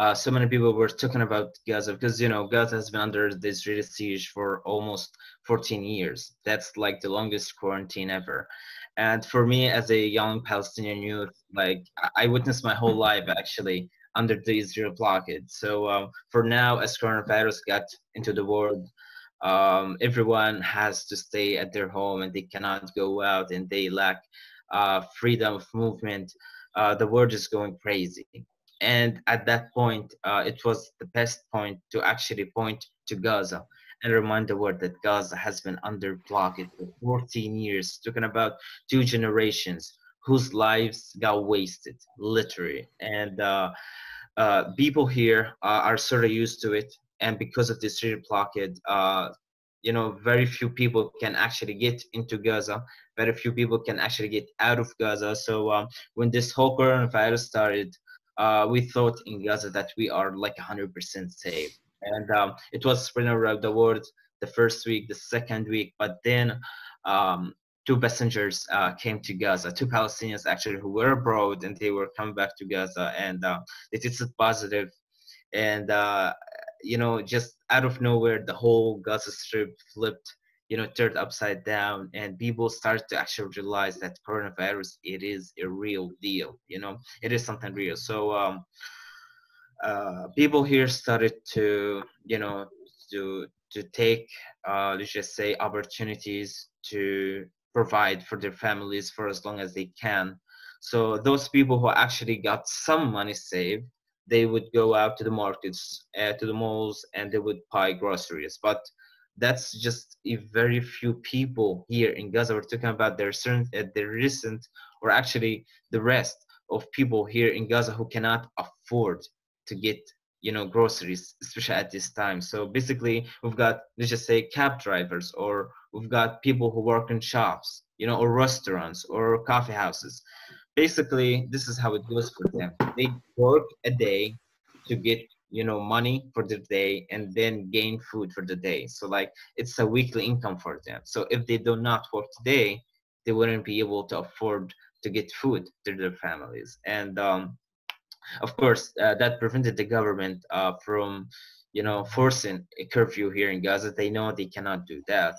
uh, so many people were talking about Gaza, because, you know, Gaza has been under the Israeli siege for almost fourteen years. That's like the longest quarantine ever. And for me, as a young Palestinian youth, like, I witnessed my whole life actually under the Israeli blockade. So um, for now, as coronavirus got into the world, um, everyone has to stay at their home, and they cannot go out, and they lack Uh, freedom of movement. Uh, the world is going crazy. And at that point, uh, it was the best point to actually point to Gaza and remind the world that Gaza has been under blockade for fourteen years, talking about two generations whose lives got wasted, literally. And uh, uh, people here uh, are sort of used to it. And because of the Israeli blockade, uh, you know, very few people can actually get into Gaza. Very few people can actually get out of Gaza. So um, when this whole coronavirus started, uh, we thought in Gaza that we are like one hundred percent safe. And um, it was spread around the world the first week, the second week. But then um, two passengers uh, came to Gaza, two Palestinians actually who were abroad, and they were coming back to Gaza. And uh, they tested positive. And, uh, you know, just out of nowhere, the whole Gaza Strip flipped, you know, turned upside down, and people start to actually realize that coronavirus, it is a real deal, you know, it is something real. So um, uh, people here started to, you know, to, to take, uh, let's just say, opportunities to provide for their families for as long as they can. So those people who actually got some money saved, they would go out to the markets, uh, to the malls, and they would buy groceries. But that's just a very few people here in Gaza. We're talking about the recent, uh, the recent, or actually the rest of people here in Gaza who cannot afford to get, you know, groceries, especially at this time. So basically, we've got, let's just say, cab drivers, or we've got people who work in shops, you know, or restaurants, or coffee houses. Basically, this is how it goes for them. They work a day to get, you know, money for the day, and then gain food for the day. So like, it's a weekly income for them. So if they do not work today, they wouldn't be able to afford to get food to their families. And um, of course, uh, that prevented the government uh, from, you know, forcing a curfew here in Gaza. They know they cannot do that.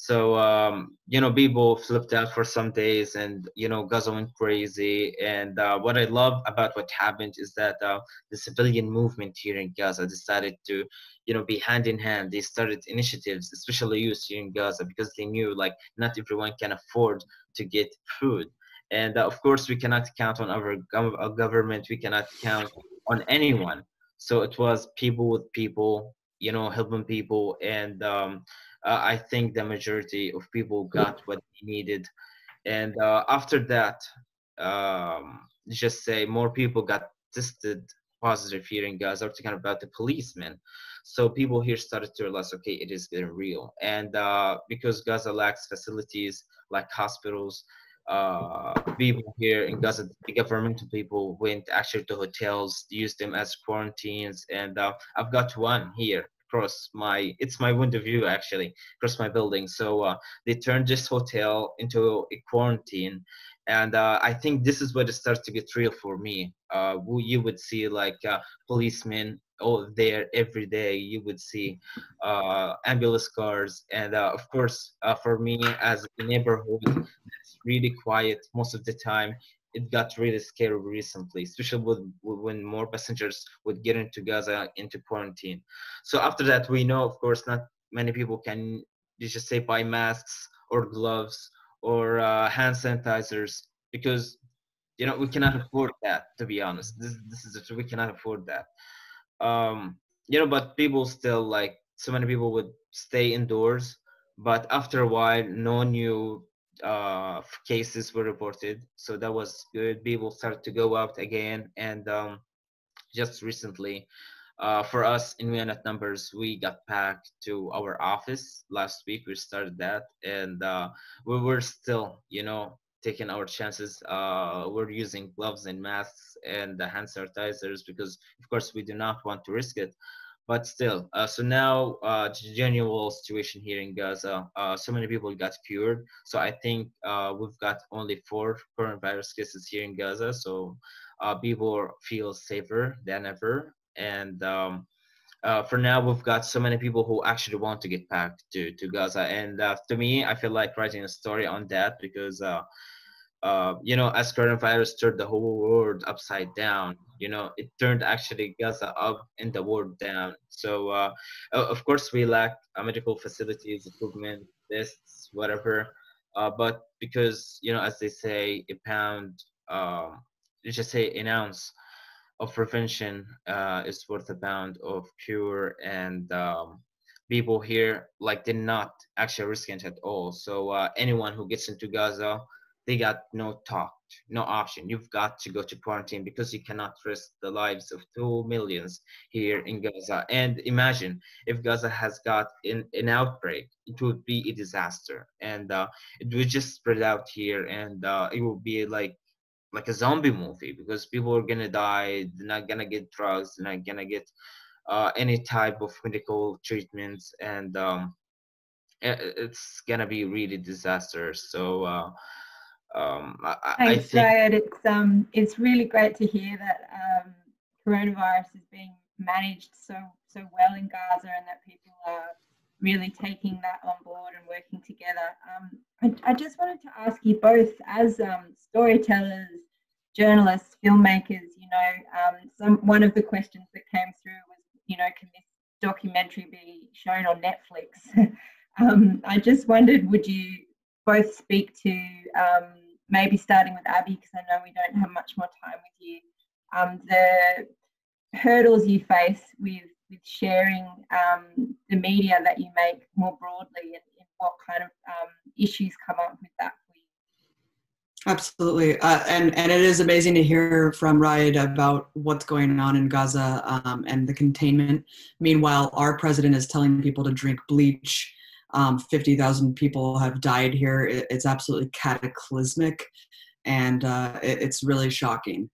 So, um, you know, people flipped out for some days, and, you know, Gaza went crazy. And uh, what I love about what happened is that uh, the civilian movement here in Gaza decided to, you know, be hand in hand. They started initiatives, especially youth here in Gaza, because they knew, like, not everyone can afford to get food. And, uh, of course, we cannot count on our, gov our government. We cannot count on anyone. So it was people with people, you know, helping people. And um, uh, I think the majority of people got what they needed. And uh, after that, um, just say more people got tested positive here in Gaza. We're talking about the policemen. So people here started to realize, okay, it is getting real. And uh, because Gaza lacks facilities like hospitals, uh, people here in Gaza, the governmental people went actually to hotels, used them as quarantines. And uh, I've got one here across my, it's my window view actually, across my building. So uh, they turned this hotel into a quarantine. And uh, I think this is where it starts to get real for me. Uh, you would see like uh, policemen all there every day. You would see uh, ambulance cars. And uh, of course, uh, for me as a neighborhood, really quiet most of the time, it got really scary recently, especially with, when more passengers would get into Gaza, into quarantine. So after that, we know, of course, not many people can just say buy masks or gloves or uh, hand sanitizers, because, you know, we cannot afford that, to be honest. This, this is the truth, we cannot afford that. Um, you know, but people still, like, so many people would stay indoors, but after a while, no new uh cases were reported, so that was good. People started to go out again. And um just recently, uh for us in We Are Not Numbers, we got back to our office last week. We started that, and uh we were still, you know, taking our chances. Uh we're using gloves and masks and the hand sanitizers, because of course we do not want to risk it. But still, uh, so now uh, the general situation here in Gaza, uh, so many people got cured. So I think uh, we've got only four coronavirus cases here in Gaza. So uh, people feel safer than ever. And um, uh, for now, we've got so many people who actually want to get back to, to Gaza. And uh, to me, I feel like writing a story on that, because uh, Uh, you know, as coronavirus turned the whole world upside down, you know, it turned actually Gaza up and the world down. So, uh, of course, we lack uh, medical facilities, equipment, tests, whatever. Uh, but because, you know, as they say, a pound, uh, let's just say an ounce of prevention uh, is worth a pound of cure. And um, people here, like, did not actually risk it at all. So uh, anyone who gets into Gaza, they got no talk. no option. You've got to go to quarantine because you cannot risk the lives of two millions here in Gaza. And imagine if Gaza has got an, an outbreak, it would be a disaster. And uh, it would just spread out here, and uh, it would be like like a zombie movie, because people are gonna die, they're not gonna get drugs, they're not gonna get uh, any type of medical treatments, and um, it's gonna be really disastrous. So uh, um, I, I think Raed, it's um, it's really great to hear that um, coronavirus is being managed so so well in Gaza, and that people are really taking that on board and working together. Um, I, I just wanted to ask you both, as um, storytellers, journalists, filmmakers, you know, um, some one of the questions that came through was, you know, can this documentary be shown on Netflix? um, I just wondered, would you both speak to, um, maybe starting with Abby, because I know we don't have much more time with you, um, the hurdles you face with with sharing um, the media that you make more broadly, and, and what kind of um, issues come up with that for you? Absolutely, uh, and, and it is amazing to hear from Raed about what's going on in Gaza um, and the containment. Meanwhile, our president is telling people to drink bleach. Um, fifty thousand people have died here. It, it's absolutely cataclysmic, and uh, it, it's really shocking,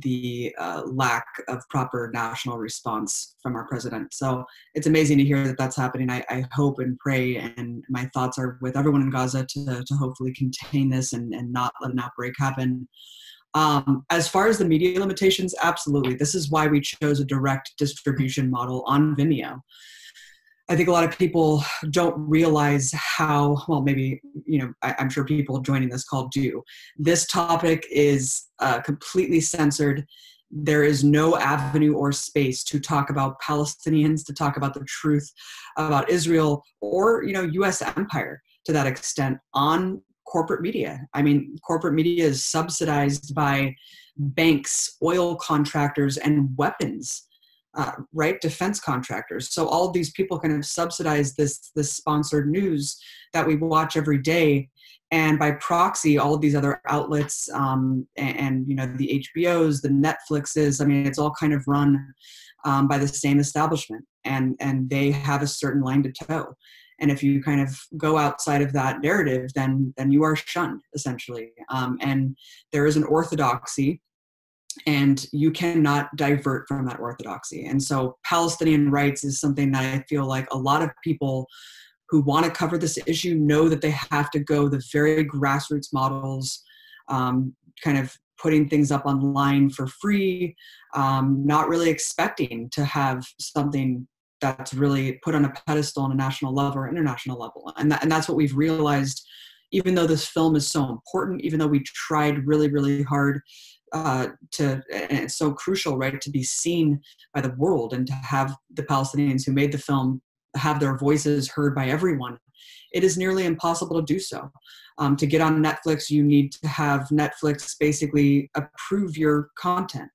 the uh, lack of proper national response from our president. So it's amazing to hear that that's happening. I, I hope and pray, and my thoughts are with everyone in Gaza to, to hopefully contain this and, and not let an outbreak happen. Um, as far as the media limitations, absolutely. This is why we chose a direct distribution model on Vimeo. I think a lot of people don't realize how, well, maybe, you know, I, I'm sure people joining this call do. This topic is uh, completely censored. There is no avenue or space to talk about Palestinians, to talk about the truth about Israel, or, you know, U S empire to that extent on corporate media. I mean, corporate media is subsidized by banks, oil contractors, and weapons. Uh, right, defense contractors. So all of these people kind of subsidize this this sponsored news that we watch every day, and by proxy, all of these other outlets um, and, and you know the H B Os, the Netflixes. I mean, it's all kind of run um, by the same establishment, and and they have a certain line to toe. And if you kind of go outside of that narrative, then then you are shunned essentially. Um, and there is an orthodoxy. And you cannot divert from that orthodoxy. And so Palestinian rights is something that I feel like a lot of people who want to cover this issue know that they have to go the very grassroots models, um, kind of putting things up online for free, um, not really expecting to have something that's really put on a pedestal on a national level or international level. And, that, and that's what we've realized, even though this film is so important, even though we tried really, really hard Uh, to, and it's so crucial, right, to be seen by the world and to have the Palestinians who made the film have their voices heard by everyone. It is nearly impossible to do so. Um, to get on Netflix, you need to have Netflix basically approve your content.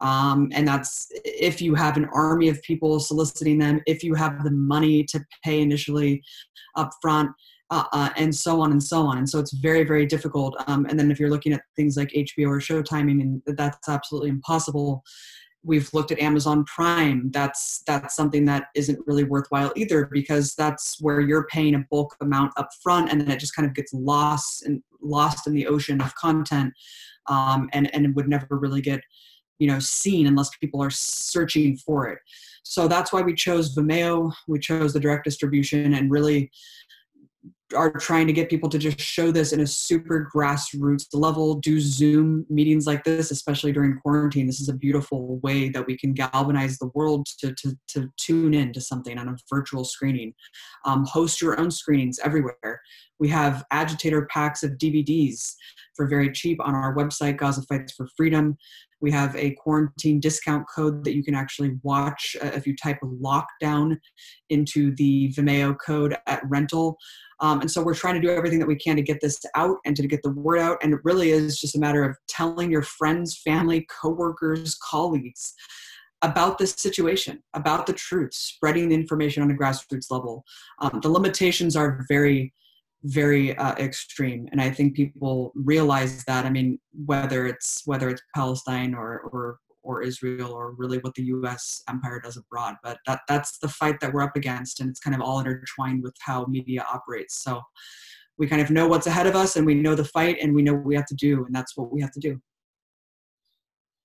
Um, and that's if you have an army of people soliciting them, if you have the money to pay initially up front, Uh, uh, and so on and so on. And so it's very, very difficult. Um, and then if you're looking at things like H B O or Showtime, I mean, that's absolutely impossible. We've looked at Amazon Prime. That's, that's something that isn't really worthwhile either, because that's where you're paying a bulk amount up front, and then it just kind of gets lost and lost in the ocean of content, um, and, and it would never really get, you know, seen unless people are searching for it. So that's why we chose Vimeo. We chose the direct distribution, and really are trying to get people to just show this in a super grassroots level, do Zoom meetings like this, especially during quarantine. This is a beautiful way that we can galvanize the world to, to, to tune in to something on a virtual screening. Um, host your own screenings everywhere. We have agitator packs of D V Ds for very cheap on our website, Gaza Fights for Freedom. We have a quarantine discount code that you can actually watch uh, if you type lockdown into the Vimeo code at rental. Um, and so we're trying to do everything that we can to get this out and to get the word out. And it really is just a matter of telling your friends, family, coworkers, colleagues about this situation, about the truth, spreading the information on a grassroots level. Um, the limitations are very very uh, extreme. And I think people realize that. I mean, whether it's whether it's Palestine or or or Israel, or really what the U S empire does abroad, but that that's the fight that we're up against, and it's kind of all intertwined with how media operates. So we kind of know what's ahead of us, and we know the fight, and we know what we have to do, and that's what we have to do.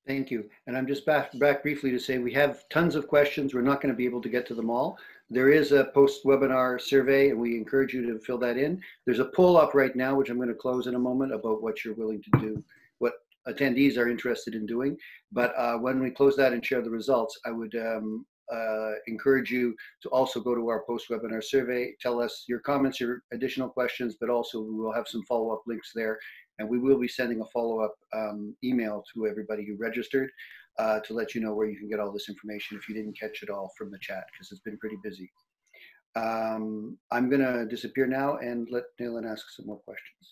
Thank you. And I'm just back back briefly to say we have tons of questions. We're not going to be able to get to them all. There is a post-webinar survey, and we encourage you to fill that in. There's a poll up right now, which I'm going to close in a moment, about what you're willing to do, what attendees are interested in doing. But uh, when we close that and share the results, I would um, uh, encourage you to also go to our post-webinar survey. Tell us your comments, your additional questions, but also we will have some follow-up links there. And we will be sending a follow-up um, email to everybody who registered. Uh, to let you know where you can get all this information if you didn't catch it all from the chat, because it's been pretty busy. Um, I'm going to disappear now and let Naylan ask some more questions.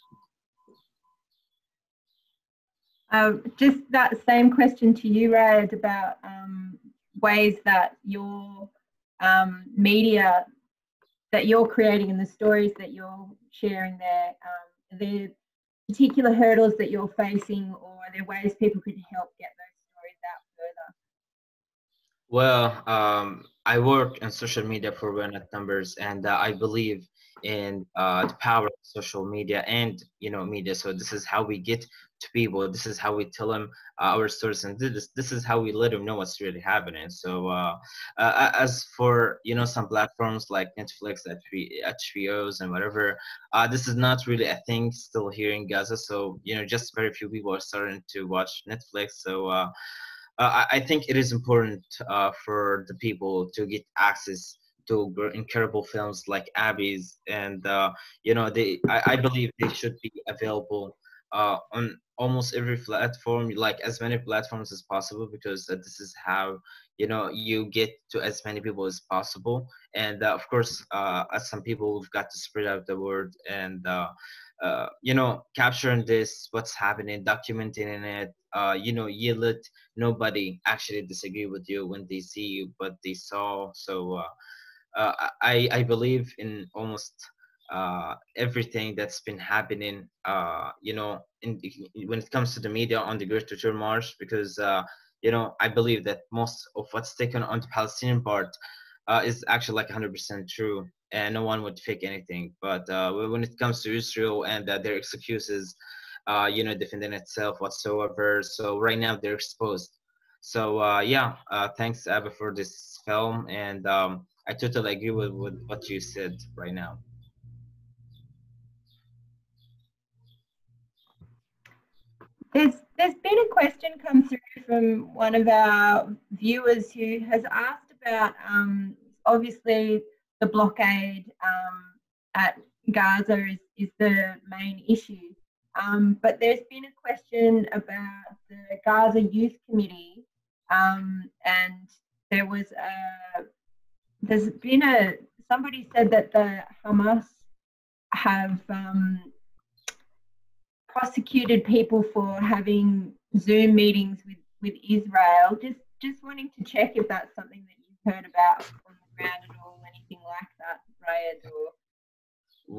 Um, just that same question to you, Raed, about um, ways that your um, media that you're creating and the stories that you're sharing there, um, are there particular hurdles that you're facing, or are there ways people could help get those? Well, um, I work in social media for We Are Not Numbers, and uh, I believe in uh, the power of social media and, you know, media. So this is how we get to people. This is how we tell them uh, our stories, and this this is how we let them know what's really happening. So uh, uh, as for, you know, some platforms like Netflix, H B Os, and whatever, uh, this is not really a thing still here in Gaza. So, you know, just very few people are starting to watch Netflix. So. Uh, Uh, I think it is important uh, for the people to get access to incredible films like Abby's, and uh, you know, they I, I believe they should be available uh, on almost every platform, like as many platforms as possible, because uh, this is how, you know, you get to as many people as possible. And uh, of course, uh, as some people, we've got to spread out the word and. Uh, Uh, you know, capturing this, what's happening, documenting it, uh, you know, you let nobody actually disagree with you when they see what they saw. So uh, uh, I, I believe in almost uh, everything that's been happening, uh, you know, in, when it comes to the media on the Great Return March, because, uh, you know, I believe that most of what's taken on the Palestinian part uh, is actually like one hundred percent true. And no one would fake anything. But uh, when it comes to Israel and uh, their excuses, uh, you know, defending itself whatsoever. So right now they're exposed. So uh, yeah, uh, thanks Abby for this film. And um, I totally agree with, with what you said right now. There's, there's been a question come through from one of our viewers who has asked about, um, obviously, the blockade um, at Gaza is, is the main issue. Um, but there's been a question about the Gaza Youth Committee, um, and there was a, there's been a, somebody said that the Hamas have um, prosecuted people for having Zoom meetings with, with Israel. Just, just wanting to check if that's something that you've heard about on the ground at all. Like that, right? Or...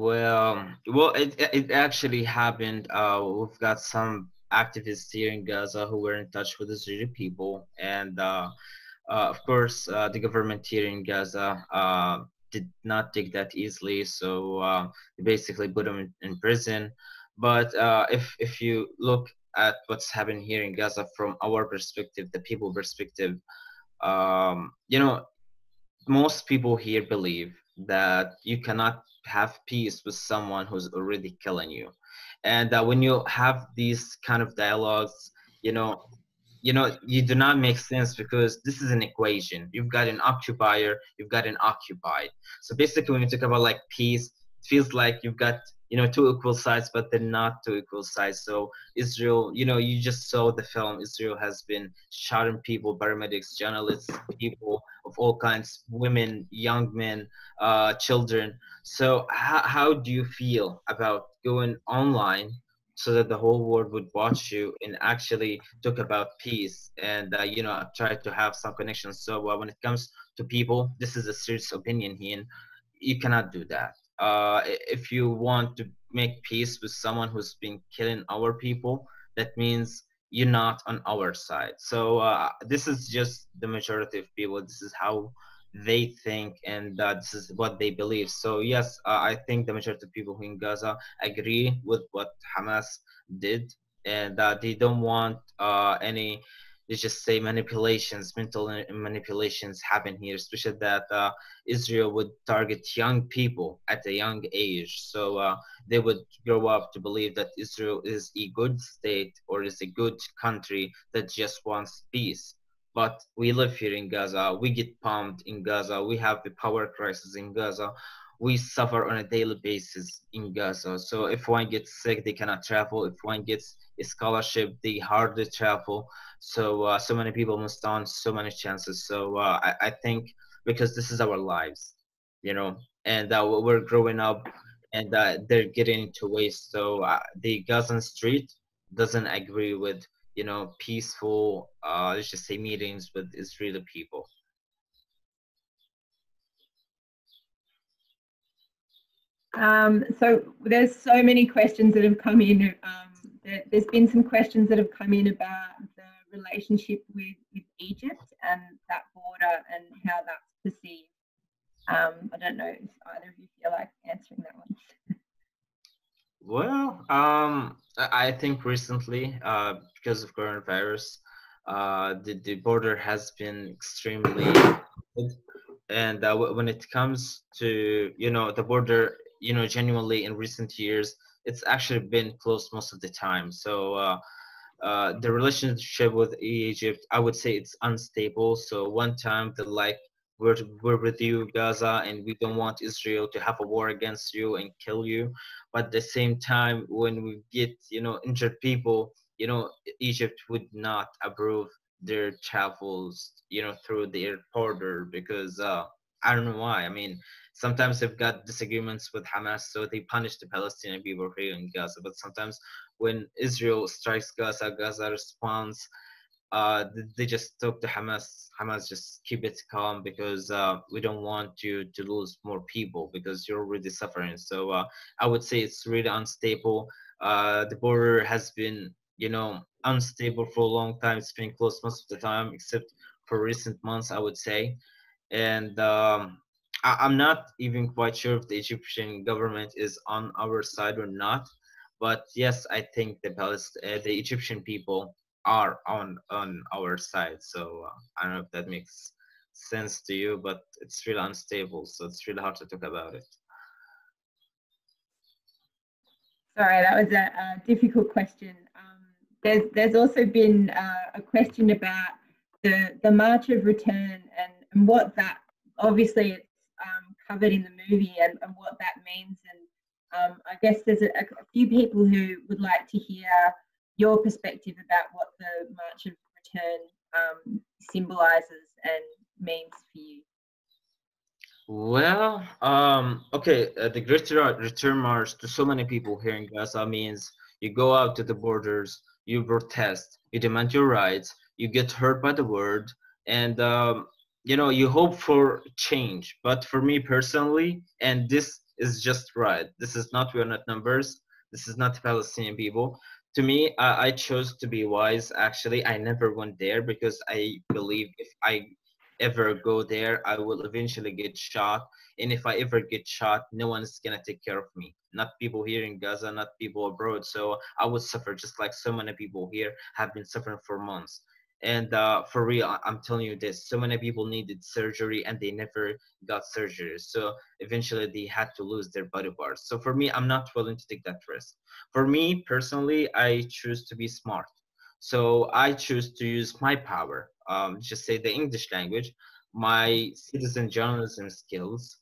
Well, well, it it actually happened. Uh, we've got some activists here in Gaza who were in touch with the Israeli people, and uh, uh, of course, uh, the government here in Gaza uh, did not take that easily. So uh, they basically put them in, in prison. But uh, if if you look at what's happened here in Gaza from our perspective, the people perspective, um, you know. Most people here believe that you cannot have peace with someone who's already killing you, and that when you have these kind of dialogues, you know, you know, you do not make sense, because this is an equation. You've got an occupier, you've got an occupied. So basically, when you talk about like peace, it feels like you've got, you know, two equal sides, but they're not two equal sides. So Israel, you know, you just saw the film. Israel has been shooting people, paramedics, journalists, people of all kinds, women, young men, uh, children. So how, how do you feel about going online so that the whole world would watch you and actually talk about peace and, uh, you know, try to have some connections? So uh, when it comes to people, this is a serious opinion here. You cannot do that. Uh, if you want to make peace with someone who's been killing our people, that means you're not on our side. So uh, this is just the majority of people. This is how they think, and uh, this is what they believe. So yes, uh, I think the majority of people in Gaza agree with what Hamas did, and uh, they don't want uh, any, let's just say, manipulations, mental manipulations happen here, especially that uh, Israel would target young people at a young age. So uh, they would grow up to believe that Israel is a good state or is a good country that just wants peace. But we live here in Gaza, we get pumped in Gaza, we have the power crisis in Gaza, we suffer on a daily basis in Gaza. So if one gets sick, they cannot travel. If one gets a scholarship, they hardly travel. So uh, so many people missed on so many chances. So uh, I, I think because this is our lives, you know, and uh, we're growing up and uh, they're getting into waste. So uh, the Gazan street doesn't agree with, you know, peaceful, uh, let's just say, meetings with Israeli people. Um, so there's so many questions that have come in. Um, there, there's been some questions that have come in about the relationship with, with Egypt and that border and how that's perceived. Um, I don't know if either of you feel like answering that one. Well, um, I think recently, uh, because of coronavirus, uh, the, the border has been extremely good. And uh, when it comes to, you know, the border, you know, genuinely in recent years, it's actually been closed most of the time. So uh, uh, the relationship with Egypt, I would say it's unstable. So one time they're like, we're, we're with you, Gaza, and we don't want Israel to have a war against you and kill you. But at the same time, when we get, you know, injured people, you know, Egypt would not approve their travels, you know, through the air border, because uh, I don't know why. I mean, sometimes they've got disagreements with Hamas, so they punish the Palestinian people here in Gaza. But sometimes when Israel strikes Gaza, Gaza responds. Uh, they just talk to Hamas. Hamas just keep it calm because uh, we don't want you to lose more people because you're already suffering. So uh, I would say it's really unstable. Uh, the border has been, you know, unstable for a long time. It's been closed most of the time, except for recent months, I would say. And um, I I'm not even quite sure if the Egyptian government is on our side or not. But yes, I think the Palest uh, the Egyptian people are on on our side. So uh, I don't know if that makes sense to you, but it's really unstable, so it's really hard to talk about it. Sorry, that was a, a difficult question. Um, there's there's also been uh, a question about the the March of Return and, and what that, obviously it's um, covered in the movie, and, and what that means. And um, I guess there's a, a few people who would like to hear your perspective about what the March of Return um, symbolises and means for you. Well, um, okay, uh, the Great Return March to so many people here in Gaza means you go out to the borders, you protest, you demand your rights, you get hurt by the word, and um, you know, you hope for change. But for me personally, and this is just right, this is not We Are Not Numbers, this is not the Palestinian people. To me, uh, I chose to be wise, actually. I never went there because I believe if I ever go there, I will eventually get shot. And if I ever get shot, no one's gonna take care of me. Not people here in Gaza, not people abroad. So I would suffer just like so many people here have been suffering for months. And uh, for real, I'm telling you this, so many people needed surgery and they never got surgery. So eventually they had to lose their body parts. So for me, I'm not willing to take that risk. For me personally, I choose to be smart. So I choose to use my power, um, just say the English language, my citizen journalism skills,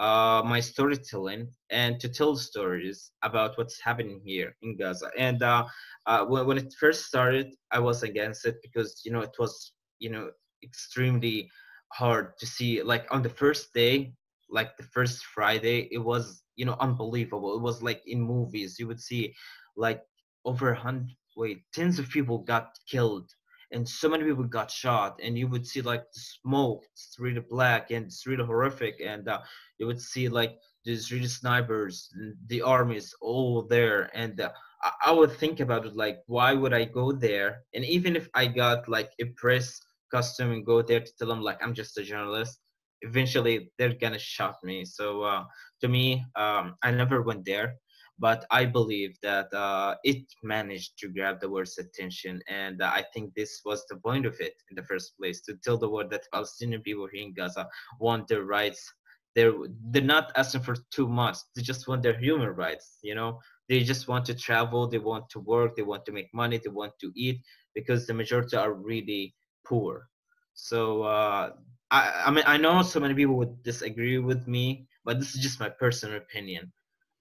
uh, my storytelling, and to tell stories about what's happening here in Gaza. And uh, uh, when, when it first started, I was against it because, you know, it was, you know, extremely hard to see. Like on the first day, like the first Friday, it was, you know, unbelievable. It was like in movies, you would see like over a hundred, wait, tens of people got killed. And so many people got shot, and you would see like the smoke, it's really black and it's really horrific. And uh, you would see like the Israeli snipers, the army is all there. And uh, I, I would think about it, like, why would I go there? And even if I got like a press custom and go there to tell them like, I'm just a journalist, eventually they're gonna shot me. So uh, to me, um, I never went there, but I believe that uh, it managed to grab the world's attention. And uh, I think this was the point of it in the first place, to tell the world that Palestinian people here in Gaza want their rights. They're, they're not asking for too much. They just want their human rights, you know? They just want to travel, they want to work, they want to make money, they want to eat, because the majority are really poor. So uh, I, I mean, I know so many people would disagree with me, but this is just my personal opinion.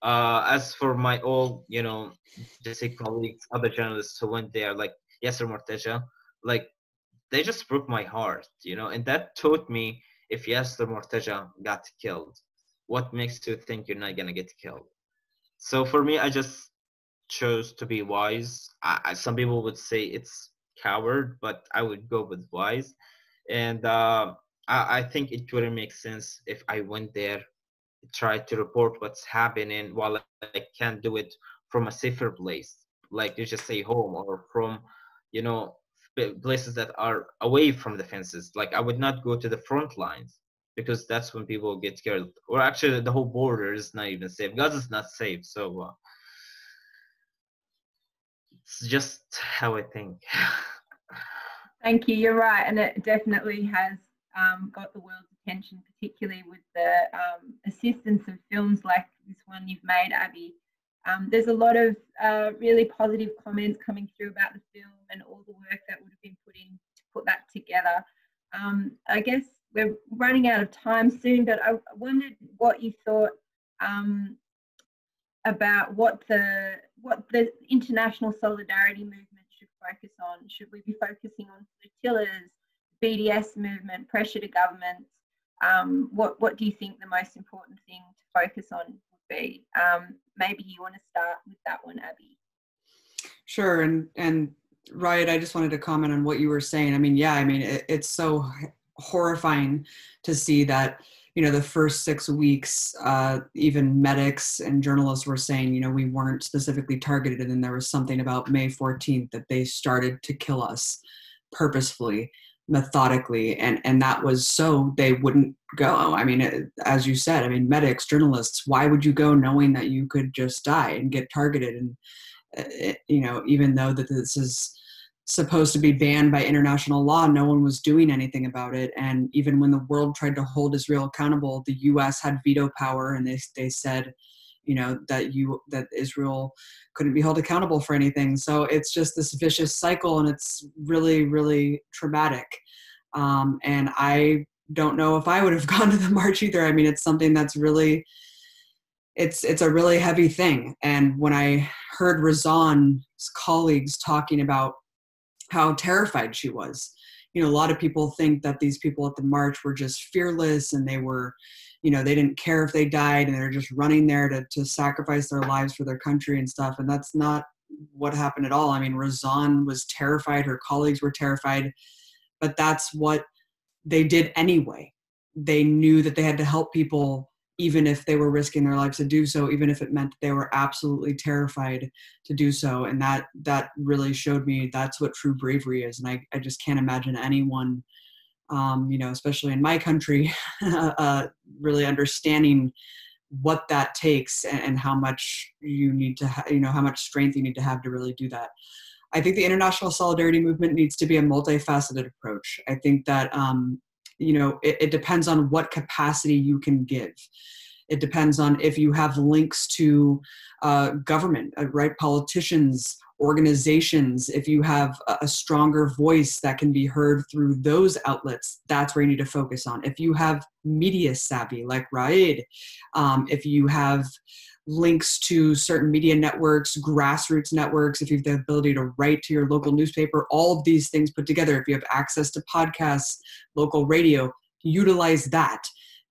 Uh, as for my old, you know, just say colleagues, other journalists who went there, like Yasser Murtaja, like they just broke my heart, you know, and that taught me, if Yasser Murtaja got killed, what makes you think you're not gonna get killed? So for me, I just chose to be wise. I, I, some people would say it's coward, but I would go with wise. And uh, I, I think it wouldn't make sense if I went there, try to report what's happening while I can't do it from a safer place, like you just say home, or from, you know, places that are away from the fences. Like I would not go to the front lines, because that's when people get killed. Or actually the whole border is not even safe. Gaza's not safe. So uh, it's just how I think. Thank you. You're right. And it definitely has um, got the world's attention, particularly with the um, assistance of films like this one you've made, Abby. Um, there's a lot of uh, really positive comments coming through about the film and all the work that would have been put in to put that together. Um, I guess we're running out of time soon, but I wondered what you thought um, about what the, what the international solidarity movement should focus on. Should we be focusing on flotillas, B D S movement, pressure to governments? Um, what, what do you think the most important thing to focus on would be? Um, maybe you want to start with that one, Abby. Sure. And, and Raed, I just wanted to comment on what you were saying. I mean, yeah, I mean, it, it's so horrifying to see that, you know, the first six weeks, uh, even medics and journalists were saying, you know, we weren't specifically targeted. And then there was something about May fourteenth that they started to kill us purposefully, methodically, and and that was so they wouldn't go. I mean, it, as you said, I mean, medics, journalists, why would you go knowing that you could just die and get targeted? And uh, it, you know, even though that this is supposed to be banned by international law, no one was doing anything about it. And even when the world tried to hold Israel accountable, the U S had veto power, and they they said, you know, that you that Israel couldn't be held accountable for anything. So it's just this vicious cycle, and it's really, really traumatic. Um, and I don't know if I would have gone to the march either. I mean, it's something that's really, it's it's a really heavy thing. And when I heard Razan's colleagues talking about how terrified she was, you know, a lot of people think that these people at the march were just fearless, and they were, you know, they didn't care if they died, and they're just running there to, to sacrifice their lives for their country and stuff. And that's not what happened at all. I mean, Razan was terrified, her colleagues were terrified, but that's what they did anyway. They knew that they had to help people, even if they were risking their lives to do so, even if it meant that they were absolutely terrified to do so. And that, that really showed me that's what true bravery is. And I, I just can't imagine anyone, Um, you know, especially in my country, uh, really understanding what that takes, and, and how much you need to, ha you know, how much strength you need to have to really do that. I think the international solidarity movement needs to be a multifaceted approach. I think that, um, you know, it, it depends on what capacity you can give. It depends on if you have links to uh, government, right, politicians, organizations. If you have a stronger voice that can be heard through those outlets, that's where you need to focus on. If you have media savvy, like Raed, um, if you have links to certain media networks, grassroots networks, if you have the ability to write to your local newspaper, all of these things put together, if you have access to podcasts, local radio, utilize that.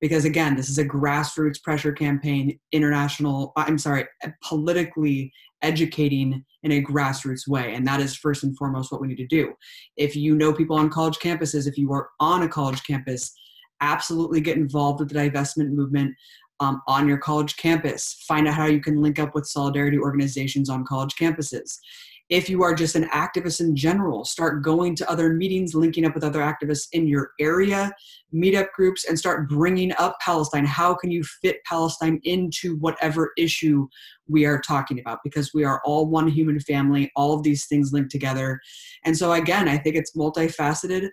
Because again, this is a grassroots pressure campaign, international, I'm sorry, politically educating in a grassroots way. And that is first and foremost what we need to do. If you know people on college campuses, if you are on a college campus, absolutely get involved with the divestment movement. um, on your college campus. Find out how you can link up with solidarity organizations on college campuses. If you are just an activist in general, start going to other meetings, linking up with other activists in your area, meetup groups, and start bringing up Palestine. How can you fit Palestine into whatever issue we are talking about? Because we are all one human family, all of these things linked together. And so again, I think it's multifaceted,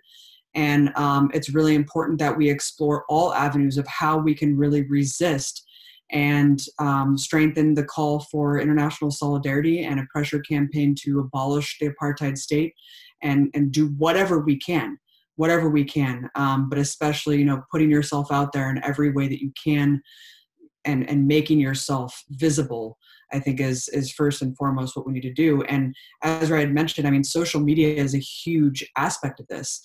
and um, it's really important that we explore all avenues of how we can really resist and um, strengthen the call for international solidarity and a pressure campaign to abolish the apartheid state, and, and do whatever we can, whatever we can, um, but especially, you know, putting yourself out there in every way that you can, and, and making yourself visible, I think is, is first and foremost what we need to do. And as Raed mentioned, I mean, social media is a huge aspect of this.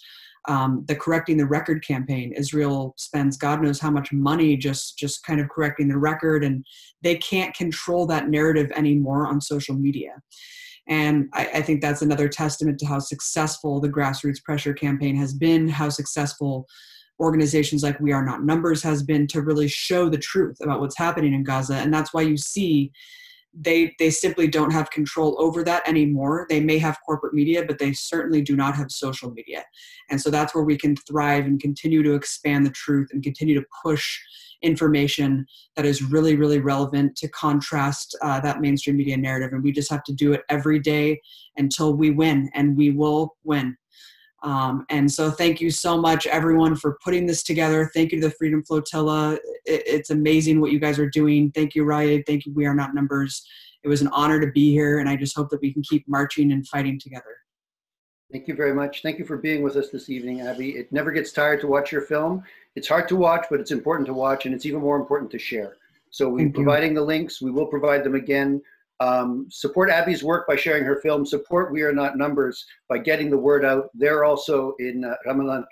Um, the Correcting the Record campaign, Israel spends God knows how much money just, just kind of correcting the record, and they can't control that narrative anymore on social media. And I, I think that's another testament to how successful the grassroots pressure campaign has been, how successful organizations like We Are Not Numbers has been to really show the truth about what's happening in Gaza. And that's why you see They, they simply don't have control over that anymore. They may have corporate media, but they certainly do not have social media. And so that's where we can thrive and continue to expand the truth and continue to push information that is really, really relevant to contrast uh, that mainstream media narrative. And we just have to do it every day until we win, and we will win. Um, and so thank you so much, everyone, for putting this together. Thank you to the Freedom Flotilla. It, it's amazing what you guys are doing. Thank you, Raed. Thank you, We Are Not Numbers. It was an honor to be here, and I just hope that we can keep marching and fighting together. Thank you very much. Thank you for being with us this evening, Abby. It never gets tired to watch your film. It's hard to watch, but it's important to watch, and it's even more important to share. So we're providing the links. We will provide them again. Um, support Abby's work by sharing her film. Support We Are Not Numbers by getting the word out. They're also in uh, Ramadan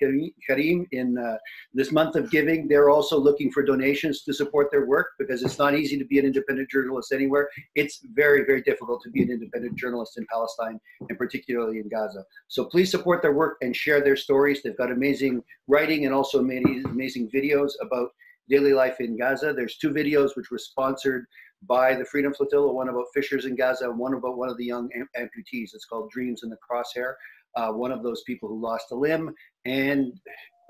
Kareem in uh, this month of giving. They're also looking for donations to support their work, because it's not easy to be an independent journalist anywhere. It's very, very difficult to be an independent journalist in Palestine, and particularly in Gaza. So please support their work and share their stories. They've got amazing writing and also amazing, amazing videos about daily life in Gaza. There's two videos which were sponsored by the Freedom Flotilla, one about fishers in Gaza, one about one of the young am amputees. It's called Dreams in the Crosshair, uh, one of those people who lost a limb and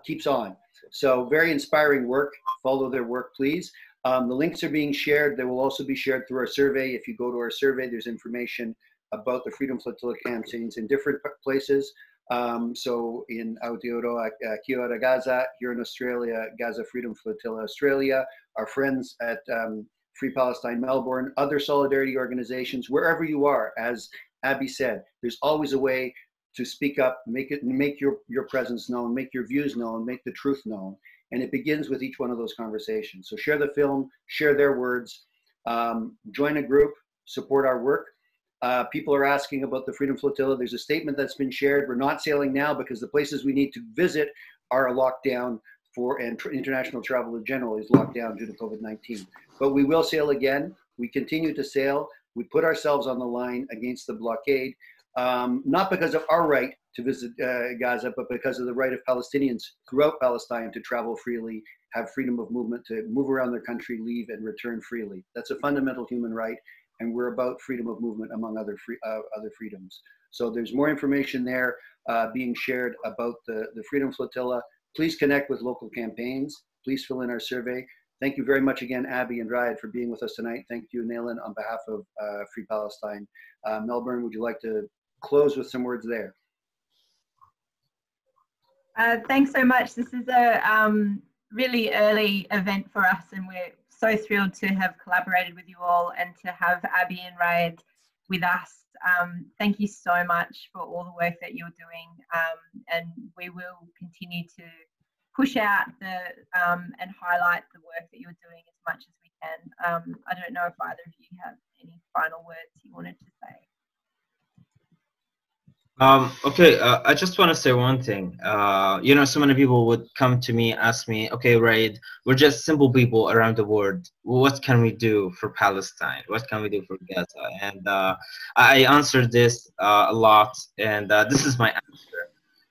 keeps on. So very inspiring work. Follow their work, please. Um, the links are being shared. They will also be shared through our survey. If you go to our survey, there's information about the Freedom Flotilla campaigns in different places. Um, so in Aotearoa, uh, Kia Ora Gaza, here in Australia, Gaza Freedom Flotilla Australia, our friends at um, Free Palestine Melbourne, other solidarity organizations, wherever you are, as Abby said, there's always a way to speak up, make it, make your, your presence known, make your views known, make the truth known. And it begins with each one of those conversations. So share the film, share their words, um, join a group, support our work. Uh, people are asking about the Freedom Flotilla. There's a statement that's been shared. We're not sailing now because the places we need to visit are locked down. For and international travel in general is locked down due to COVID nineteen. But we will sail again. We continue to sail. We put ourselves on the line against the blockade, um, not because of our right to visit uh, Gaza, but because of the right of Palestinians throughout Palestine to travel freely, have freedom of movement, to move around their country, leave and return freely. That's a fundamental human right, and we're about freedom of movement among other, free, uh, other freedoms. So there's more information there uh, being shared about the, the Freedom Flotilla. Please connect with local campaigns. Please fill in our survey. Thank you very much again, Abby and Raed, for being with us tonight. Thank you, Naylan, on behalf of uh, Free Palestine. Uh, Melbourne, would you like to close with some words there? Uh, thanks so much. This is a um, really early event for us, and we're so thrilled to have collaborated with you all and to have Abby and Raed with us. Um, thank you so much for all the work that you're doing, um, and we will continue to push out the um, and highlight the work that you're doing as much as we can. Um, I don't know if either of you have any final words you wanted to say. Um, okay, uh, I just want to say one thing. Uh, you know, so many people would come to me, ask me, okay, Raed, we're just simple people around the world. What can we do for Palestine? What can we do for Gaza? And uh, I answered this uh, a lot, and uh, this is my answer.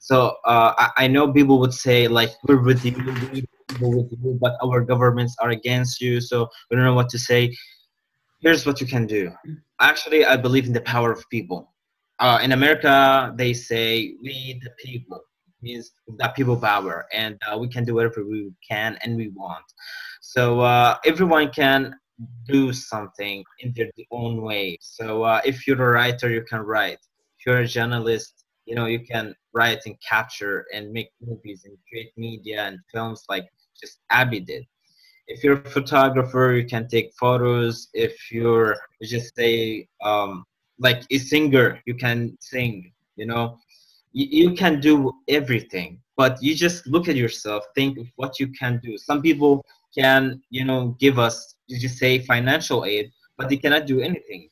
So uh, I, I know people would say, like, we're with you, comfortable with you, but our governments are against you, so we don't know what to say. Here's what you can do. Actually, I believe in the power of people. Uh, in America, they say, we the people. It means we've got people power, and uh, we can do whatever we can and we want. So uh, everyone can do something in their own way. So uh, if you're a writer, you can write. If you're a journalist, you know, you can write and capture and make movies and create media and films like just Abby did. If you're a photographer, you can take photos. If you're just a, um, like a singer, you can sing, you know. You, you can do everything, but you just look at yourself, think of what you can do. Some people can, you know, give us, you just say financial aid, but they cannot do anything.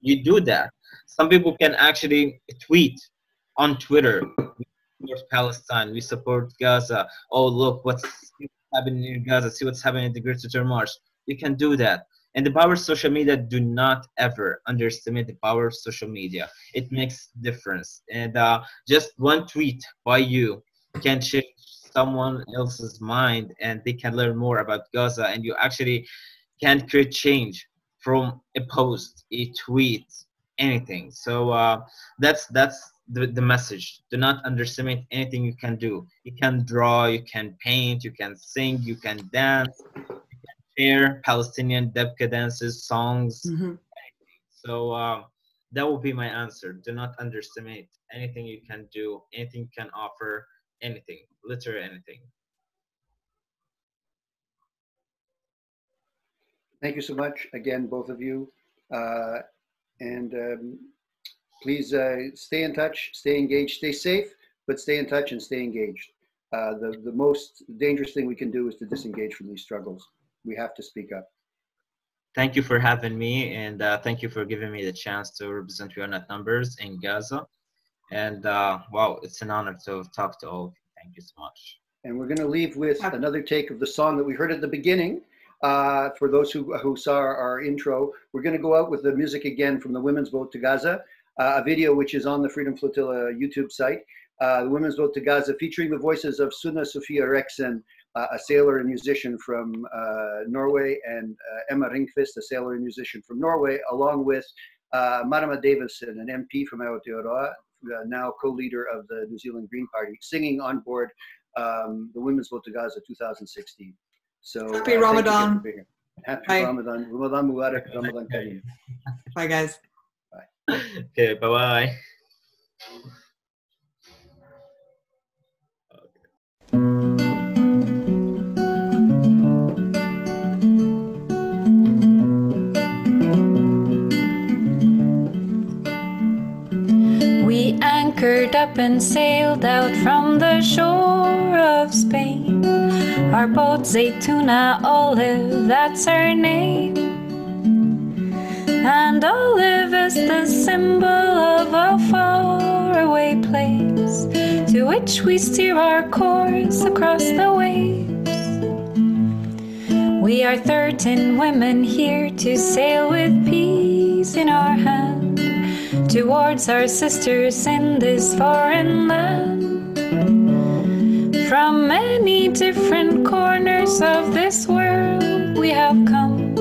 You do that. Some people can actually tweet on Twitter, we support Palestine, we support Gaza, oh look, what's happening in Gaza, see what's happening at the Great Return March. We can do that. And the power of social media, do not ever underestimate the power of social media. It makes a difference. And uh, just one tweet by you can change someone else's mind, and they can learn more about Gaza, and you actually can create change from a post, a tweet, anything. So uh, that's, that's the, the message. Do not underestimate anything you can do. You can draw, you can paint, you can sing, you can dance, Palestinian Debka dances, songs. Mm-hmm. So uh, that would be my answer. Do not underestimate anything you can do, anything you can offer, anything, literally anything. Thank you so much again, both of you. Uh, and um, please uh, stay in touch, stay engaged, stay safe, but stay in touch and stay engaged. Uh, the, the most dangerous thing we can do is to disengage from these struggles. We have to speak up. Thank you for having me, and uh, thank you for giving me the chance to represent We Are Not Numbers in Gaza. And uh, wow, it's an honor to talk to all of you. Thank you so much. And we're going to leave with another take of the song that we heard at the beginning. Uh, for those who, who saw our, our intro, we're going to go out with the music again from the Women's Boat to Gaza, uh, a video which is on the Freedom Flotilla YouTube site. Uh, the Women's Boat to Gaza, featuring the voices of Sunna Sofia Reksen, Uh, a sailor and musician from uh, Norway, and uh, Emma Ringfist, a sailor and musician from Norway, along with uh, Marama Davison, an M P from Aotearoa, uh, now co-leader of the New Zealand Green Party, singing on board um, the Women's Boat to Gaza two thousand sixteen. So, Happy uh, Ramadan. Happy Bye. Ramadan. Ramadan Mubarak, Ramadan Kareem. Bye, guys. Bye. Okay, bye-bye. Anchored up and sailed out from the shore of Spain. Our boat Zaytuna Olive, that's her name. And olive is the symbol of a faraway place, to which we steer our course across the waves. We are thirteen women here to sail with peace in our hands, towards our sisters in this foreign land. From many different corners of this world we have come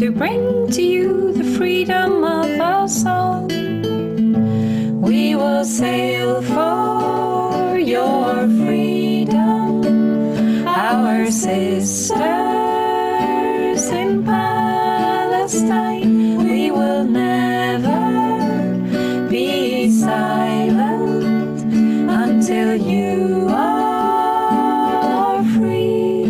to bring to you the freedom of us all. We will sail for your freedom, our sisters in Palestine. We will never silent until you are free.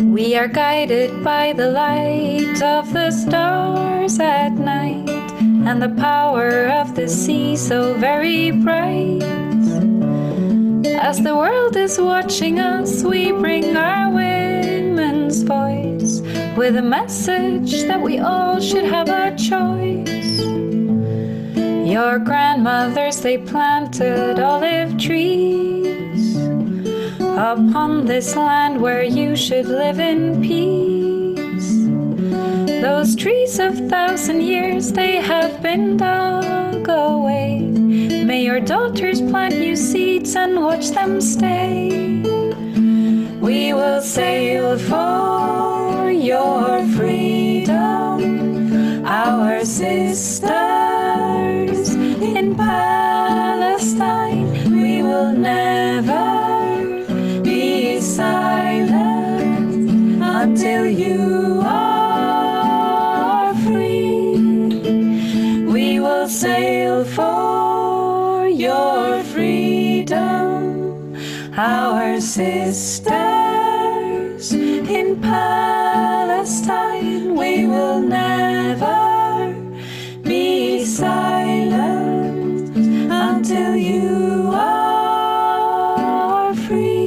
We are guided by the light of the stars at night, and the power of the sea so very bright. As the world is watching us, we bring our women's voice with a message that we all should have our choice. Your grandmothers, they planted olive trees upon this land where you should live in peace. Those trees of thousand years, they have been dug away. May your daughters plant new seeds and watch them stay. We will sail for your freedom, our sisters in Palestine. We will never be silent until you are free. We will sail for your freedom, our sisters in Palestine. We will never be silent until you are free.